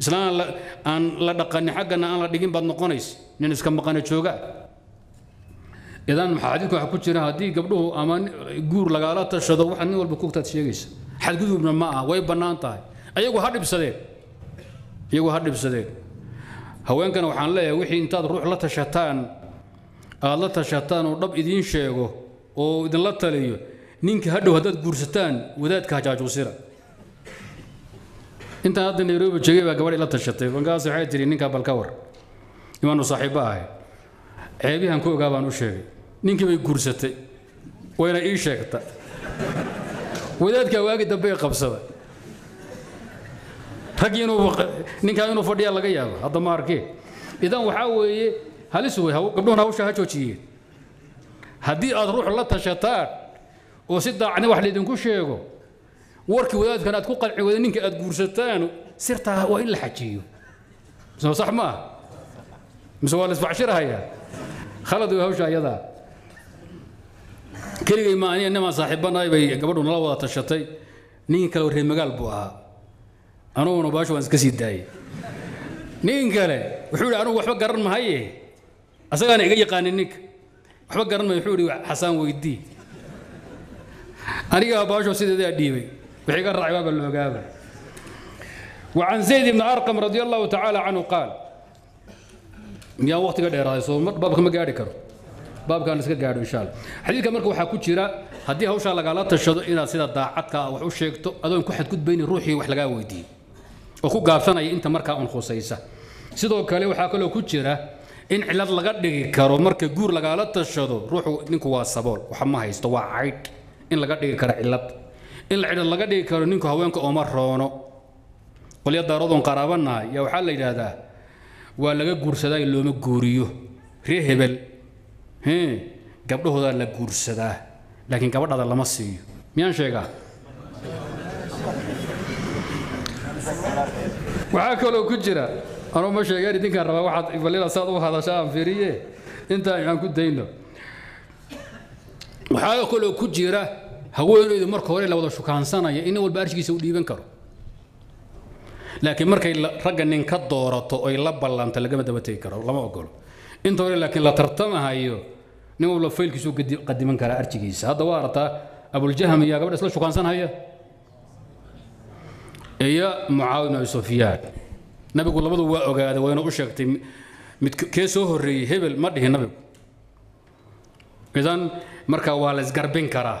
اسلام ان لا دقن حقنا ان لا دغين باد نقونيس نين اسكا مقانه جوقا اذا حديثك waxa ku jira hadii gabdhuhu ama guur lagaala tashado waxan walba ku taad sheegaysa xad gudubna ma ah way banaan tahay ayagu hadhibsadeen haweenkan waxaan leeyahay wixii intaad ruux la tashataan oo dhab idin sheego oo idin la taliyo ninka hadhow hadad guursataan wadaadka hajaajoosira inta hadda Nairobi joogay gabadh la tashatay bangaas waxay tiri ninka balka war imaanu saaxiibaha ceebihan ku ogaa baan u sheegay ninka way guursatay wayna ii sheegta wadaadka waagi dambe qabsada hakiinu ninkaanu fadhiya laga yaabo hada ma arkay idan waxa weeye halis way gabdhona u shahajoojiyeen hadii aad ruux la tashataan oo si daacni wax leedin ku sheego warkii wadaadkan aad ku qalci wada ninka aad guursataan sirta waa in la xajiyo soo sax ma miswaal isbacshir haya khalad way hawsha ayada kaliya ma aan inama saaxiibanaay bay gabadhuna la wada tashatay ninka kale reer magaal buu ahaa أنا ونباش وانس كسيد داي نين قاله وحول أنا وحب قرن ما هي أصلا أنا إجي قانينك وحب قرن ما يحولي حسان ويدي أنا يا باش وسيد داي ديبي وحي قرن عباب اللي وعن زيد بن أرقم رضي الله تعالى عنه قال يا وقت قاعد يراي صومر بابك ما قاعد يكره بابك أنا سكت قاعد إن شاء الله حديث كمرك وحكوت شراء هدي هوش على قالات الشذوق إلى سيد الضاعتك وحوشيكتو أدون كحد كت بين روحي وحلاقة ويدي أخوك قافنا أنت مركا أن خصيصة سيدو كله وحاكله كتيرة إن على اللقدة كارو مركا جور لقالات الشذوق روحه نكو والصبر وحماها يستوى عيد إن لقدة كار علت إن على اللقدة كارو نكو هواينك أمر رانو وليد رضون قرابنا يا وحال هذا ولقى جور سدا اللي مجوريه رهبل هه قبله هذا لجور سدا لكن كبر هذا لما سيء مين شجع وعاكلوا كجرا أنا ما شجع يدين كان ربع واحد يبلي لصادو هذا شام فريه أنت عم كدينه وعاكلوا كجرا هو إذا مركه ولا وضع شو كان سنة يعني إنه البارش يسوي بنكره لكن مركه رجع إن كدورة أو يلبى الله أنت لقى مدى بتيكره والله ما أقوله أنت ولا لكن لا ترتمها هيو نقول له فيلك شو قد من كلا أرتجيس هذا وارتا أبو الجهم يا قبل أصل شو كان سنة هي معاونة سفيان نبي يقول لبضو وقاعد وين أشكت متكسوه الري هبل مره نبي إذن مركا والز قربين كراه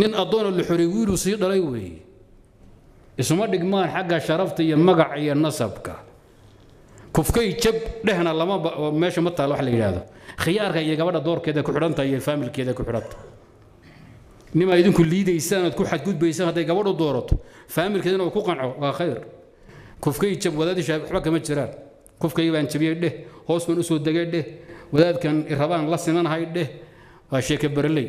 من أضون اللي حريويل وصيد ريوي اسمه دقمان حقا شرفتي مقعي النصبك كفكي جب دهنا لما ماشي مطلع لوحلي هذا خيارك يا قبل دور كذا كحرنت يا فامل كذا كحرنت نما يدون كل يد يساند كل حد جود بيساند هذا قبل دورته فامل كذا وكوقع خير كفكي جب وذا دي شاب حبك ما تشرار qofka iibaan jabiye dhe hoos man u soo dagay dhe wadaadkan irabaan la sinanahay dhe waa sheekay barley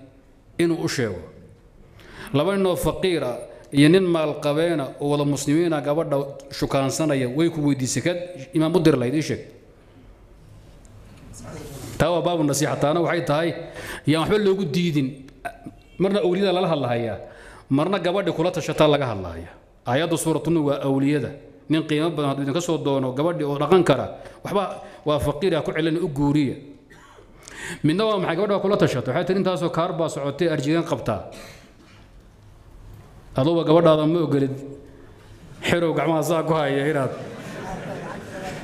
inuu u sheego laba nin oo faqiir ah iyo nin maal qabeena oo wada muslimiina gabadha shukaansanaya way ku weydiisay kad imaam mudir leeyahay sheeg توا باب النصيحة تانا وحيد هاي يا حلو لو قد يدين مرنا أولياء الله الله هيا مرنا جبار دكولات الشتاء الله الله هيا عيادة صورة نو أولياء ده نين قيام بنا بدنا كسر الدون وجبار رقان كرا وحبا وفقير يكون على الأجورية من دوام حجبار دكولات الشتاء حتى إنت هذا كاربا سعوتي أرجيان قبته هذا وجبار هذا مو قلد حرق عما زاقها يا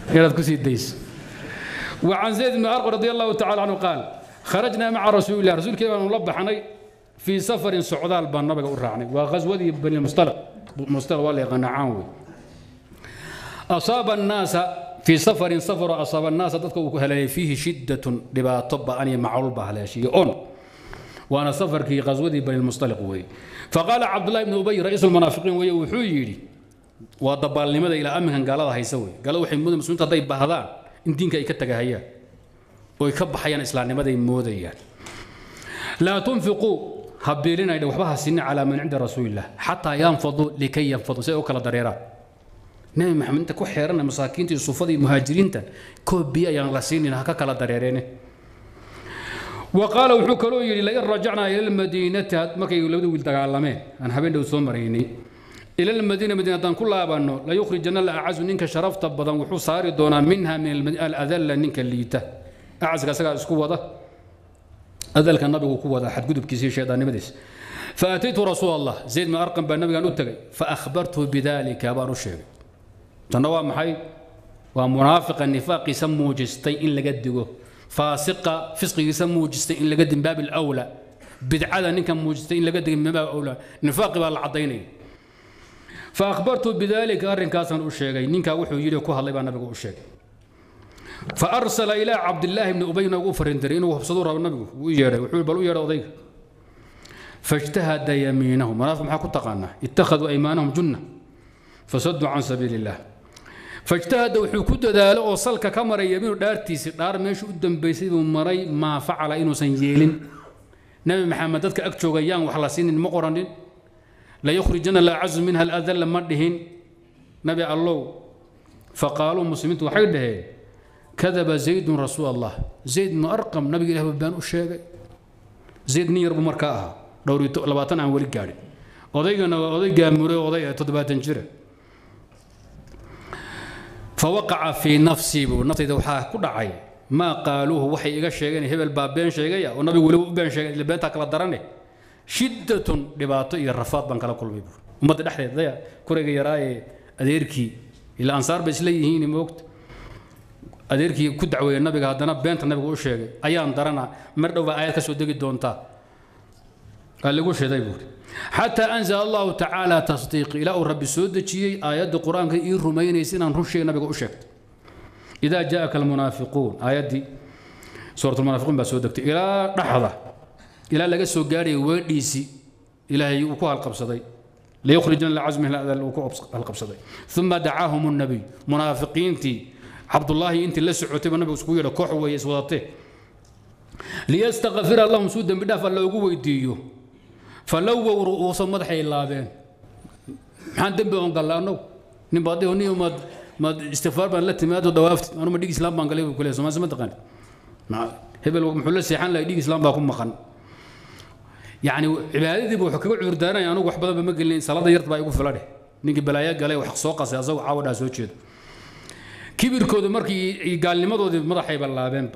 هيراد كسيد ديس وعن زيد بن أرقم رضي الله تعالى عنه قال خرجنا مع رسول الله رسول كيف نلبحني في سفر سعودال بن نبي قرعني وغزوة بني المصطلق واللي غنعاوي أصاب الناس في سفر أصاب الناس تذكر هل فيه شدة لبا طب أني معلبة على شيء وأنا سفر في غزوة بني المصطلق وي فقال عبد الله بن أبي رئيس المنافقين وي وحيري وضبال لماذا إلى أمهن قال هذا هيسوي قالوا حمود المسلمين تطيب بهذا دينك يكتجاهيا ويكبحيان إسلام لماذا يموديا لا تنفقوا هبيلنا إذا وحبها سن على من عند رسول الله حتى ينفضوا لكي ينفضوا سيأكل ضريرة نعم محمد أنت كحيرنا مساكين تصفدي مهاجرين كوبيا ينغلسين هكاك على ضريرين وقالوا حكلوا لئن رجعنا إلى المدينة ما كي يولدوا يتعلمين أنا حبيت لو سمريني إلى المدينة مدينة كلها بأنه لا يخرجن الأعز منك شرفت بدن وحصار دونا منها من الأذل منك الليته أعز كسر قوة أذل كان نبي قوة حد قدب كثير شيطان مديس فأتيت رسول الله زيد بن أرقم بالنبي أن أتقي فأخبرته بذلك أبو الشيب تنوى محي ومنافق النفاق يسموه جستين لقده فاسق فسق يسموه جستين لقد من باب الأولى بدعة إنك موجستين لقد من باب الأولى نفاق بالعضينين فأخبرت بذلك أرن كاسن أشجعي نينك أوحي يلقوها الله بنا بقول أشجعي فأرسل إلى عبد الله بن أبي نوفر هندرين وحصدوره النبي ويجري وحول بلو يجري وضيق فاجتهد يمينهم رافهم حكوا تقانا اتخذوا أيمانهم جنة فصدوا عن سبيل الله فاجتهد وحكوا ذلك وصلك كمر يمين دارتي سدار مش قدام بيسيد ومري ما فعل إنه سنجيل نبي محمد ذكر أكتشوا جيان وحلاسين المقرنين لا يخرجن الأعز منها الأذل مدهن نبي الله فقالوا مسلمين وحيده كذب زيد رسول الله زيد بن أرقم نبي له بان الشيبي زيد نير بمركاها دوري لباتن عن ولي قاري وضيقنا وضيقا مري وضيقا تضبات جري فوقع في نفسي ونفسي دوحاه كل عين ما قالوه وحي إيجا شيغاني هبل بابين شيغايا ونبي ولو بين شيغاني لبين تاكل الدراني شدة لباطئ الرفاض بان كلا كل بيبر ومد الأحرية ضيع كوريجي يراي أديركي الأنصار بسلي هيني موقت أديركي كدعوة النبي هذا أنا بنت النبي قوش أيام درنا مرة وآيات كسودك الدونتا قال لي قوش هذا يبور حتى أنزل الله تعالى تصديق إلى رب سودك آيات القرآن كي الروميين يسينا نرشي النبي قوش إذا جاءك المنافقون آيات دي سورة المنافقون بسودك إلى لحظة إلى لقى سجاري وديسي إلى وقوع القبصة ليخرجن العزم هذا الوقوع القبصة ثم دعاهم النبي منافقين تي عبد الله أنت لا سعوت النبي سكوي ركوع ويسوطه ليستغفر اللهم سودا بدأ فلو قوي ديو فلو وصل مدح الله بين حد بهم قال لا نو نبادي هني وما استغفار بان لا تماد ودوافت أنا ما ديك إسلام بان قال لي كل يوم ما سمعتني هبل محل السيحان لا ديك إسلام باكم مخن يعني عبادتي بوحكي عردانا يعني وح بدل ما قال لي صلاة يرتب يقول فلانه نيجي بلايا قال لي وحق سوق سيزوج عاود أزوجه كبير كود مركي قال لي ما ضد ما راح يبلع بين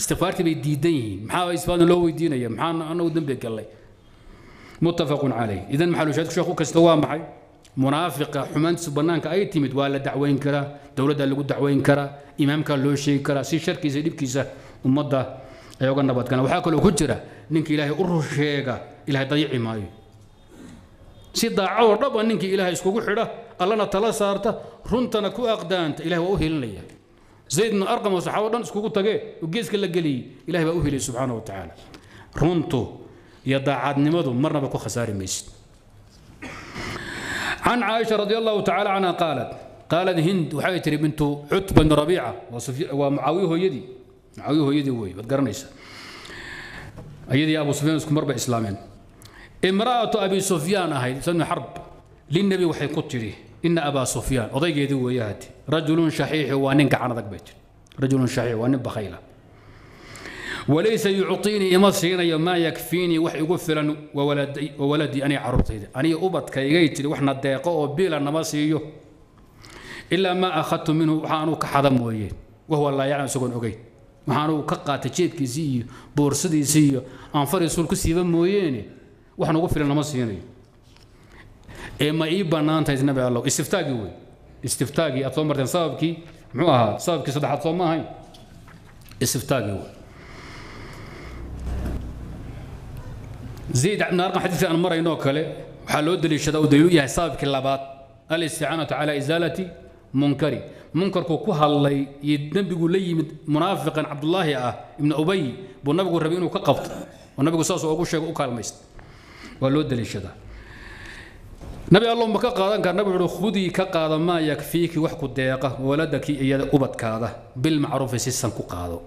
استغفارتي بيديني محاول إسبان لو يدينا يا محاول أنا ودم بيك قال لي متفق عليه إذا محلوشات شو أخوك استوى معي منافقة حمان سبنان كأيتي متوالد دعوين كرا دولة اللي قد دعوين كرا إمام كاللوشي كرا سي شركي زيديب كيسة أمضى أيوة النبات كان وحاكل وكجرة نك إلهي أرشيكا إلهي ضيع ماي سيدا عور ربا نك إلهي سكوك حرة الله نطلع صارته رنتنا كو أقدانت إلهي وأهل لي زيد من أرقم وصحاورنا سكوك تجي وجيز كل جلي إلهي وأهل سبحانه وتعالى رنتو يضاعد نمضو مرنا بكو خسارة ميسد. عن عائشة رضي الله تعالى عنها قالت هند وحيتري بنت عتبة بن ربيعة ومعاويه يدي وي بتقرنيس يدي أبو سفيان اسكم أربع إسلامين امرأة أبي سفيان هاي سنة حرب للنبي وحي قتله إن أبا سفيان وضيق يدي وياهدي رجل شحيح وأنك عندك بيت رجل شحيح وأنك بخيلة وليس يعطيني مصيري ما يكفيني وحي قفلا وولدي أنا عرضتي أنا أبت كيغيتي وحنا الضيقاء بلا نمصيري إلا ما أخذت منه وحانو كحضم ويه وهو الله يعلم سكون أوكي وحانو كقات تشيد كيزي بورسدي سي أنفري سول كسيبا مويني وحنا قفلا نمصيري إما إي بنان تايز نبي الله استفتاقي وي استفتاقي أطلمرتين صابكي معها صابكي صدح أطلم هاي استفتاقي وي زيد عبد الرحمن حديث أن مرة ينوكله وحلود لي شذا وديو يا حساب كلابات الاستعانة على إزالة منكري منكرك وكوها الله يدنب يقول لي منافقا عبد الله ابن أبي والنبي يقول ربينا وكقبط والنبي يقول ساسو أبو شيخ وكال ميست ولود لي شذا نبي الله مك قادن كان نبي يقول خذي كقاد ما يكفيك وحق الضيقة ولدك إياه أبد كاذا بالمعروف سيسن كقاذو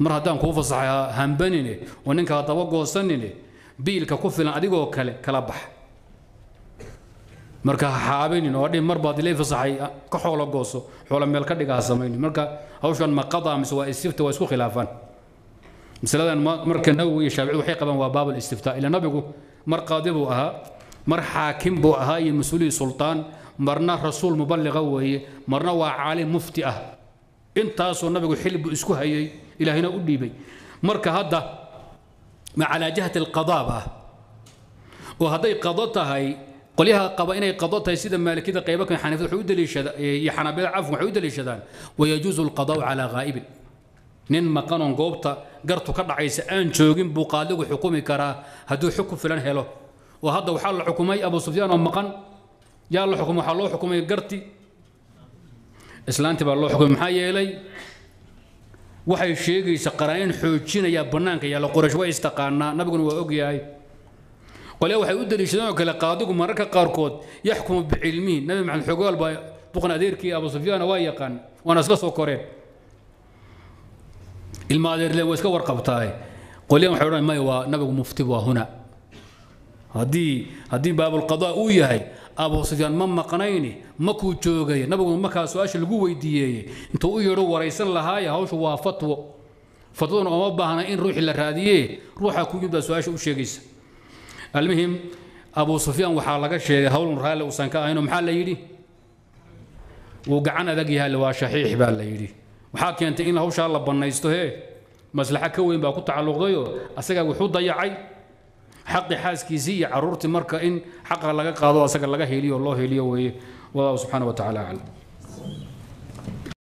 مرة دام كوفة صحيحة هم بنيني وننك هتوقع سنيني بيل ككفل أديقو كلبح مركا حابين نودي مرباض ليف صحي كحول قوسو حول ملك دقها سمين مركا أوشان ما قضى مسوى السفت ويسوى خلافان مثلا مركا نووي شابعي وحيقبا وباب الاستفتاء إلى نبيقو مر قاضي بوها مر حاكم بوها مسؤولي سلطان مرنا رسول مبلغ وهي مرنا وعالم مفتئة انتاسو نبيقو حلب اسكو هي إلى هنا أديبي مركا هذا مع على جهة القضاء وهذي قضتها هي قليها قبائني قضتها يا سيدي مالك كذا قيبك حنفي حود لي يحنبل عفوا حود لي شذان ويجوز القضاء على غائب نين مقانون قوبتا قرتو كدعيس ان جوجين بو قالو حكومي كرا هدو حكم فلان هيلو وهذا وحال حكومي ابو سفيان ومقن يلا حكم وحال لو حكومي قرتي اسلانتي با لو حكم ما يلي waxay sheegaysa qarayn xoojinaya banaanka yaalo qorash way istaqaana nabiguna waa og yahay qolay waxay u daliishadeen kala qaadigu mararka qaar kood yaxkumu bi ilmihi nabi maxamed xogaal baa buqan adeerkii abu sufyaan waa yaqaan wana isla soo koreen ilmaadeer lee waska warqabtaay qolay waxay oran may waa nabigu mufti waa huna hadii baabul qadaa uu yahay أبو سفيان ما مقنيني ماكو جوجي نبغى مكا سؤال القوة دي أنتوا ويرو وريسن لهاي هاوش هو فتوى فتوى وما بها إن روح للرادية روح أكون يبدأ سؤال وشيكيس المهم أبو سفيان وحالك شيء هاول رهال وسانكا إنه محل يدي وقعنا ذقيها اللي وشحيح بالله يدي وحاكي أنت إن هاوش الله بنايستو هي مسلحة كوين بقطع على غيره أسرع وحوط ضيعي حق حاسكي زي عرورتي مركا إن حق لقى قاضي وسق لقى هيلي والله هيلي والله سبحانه وتعالى أعلم.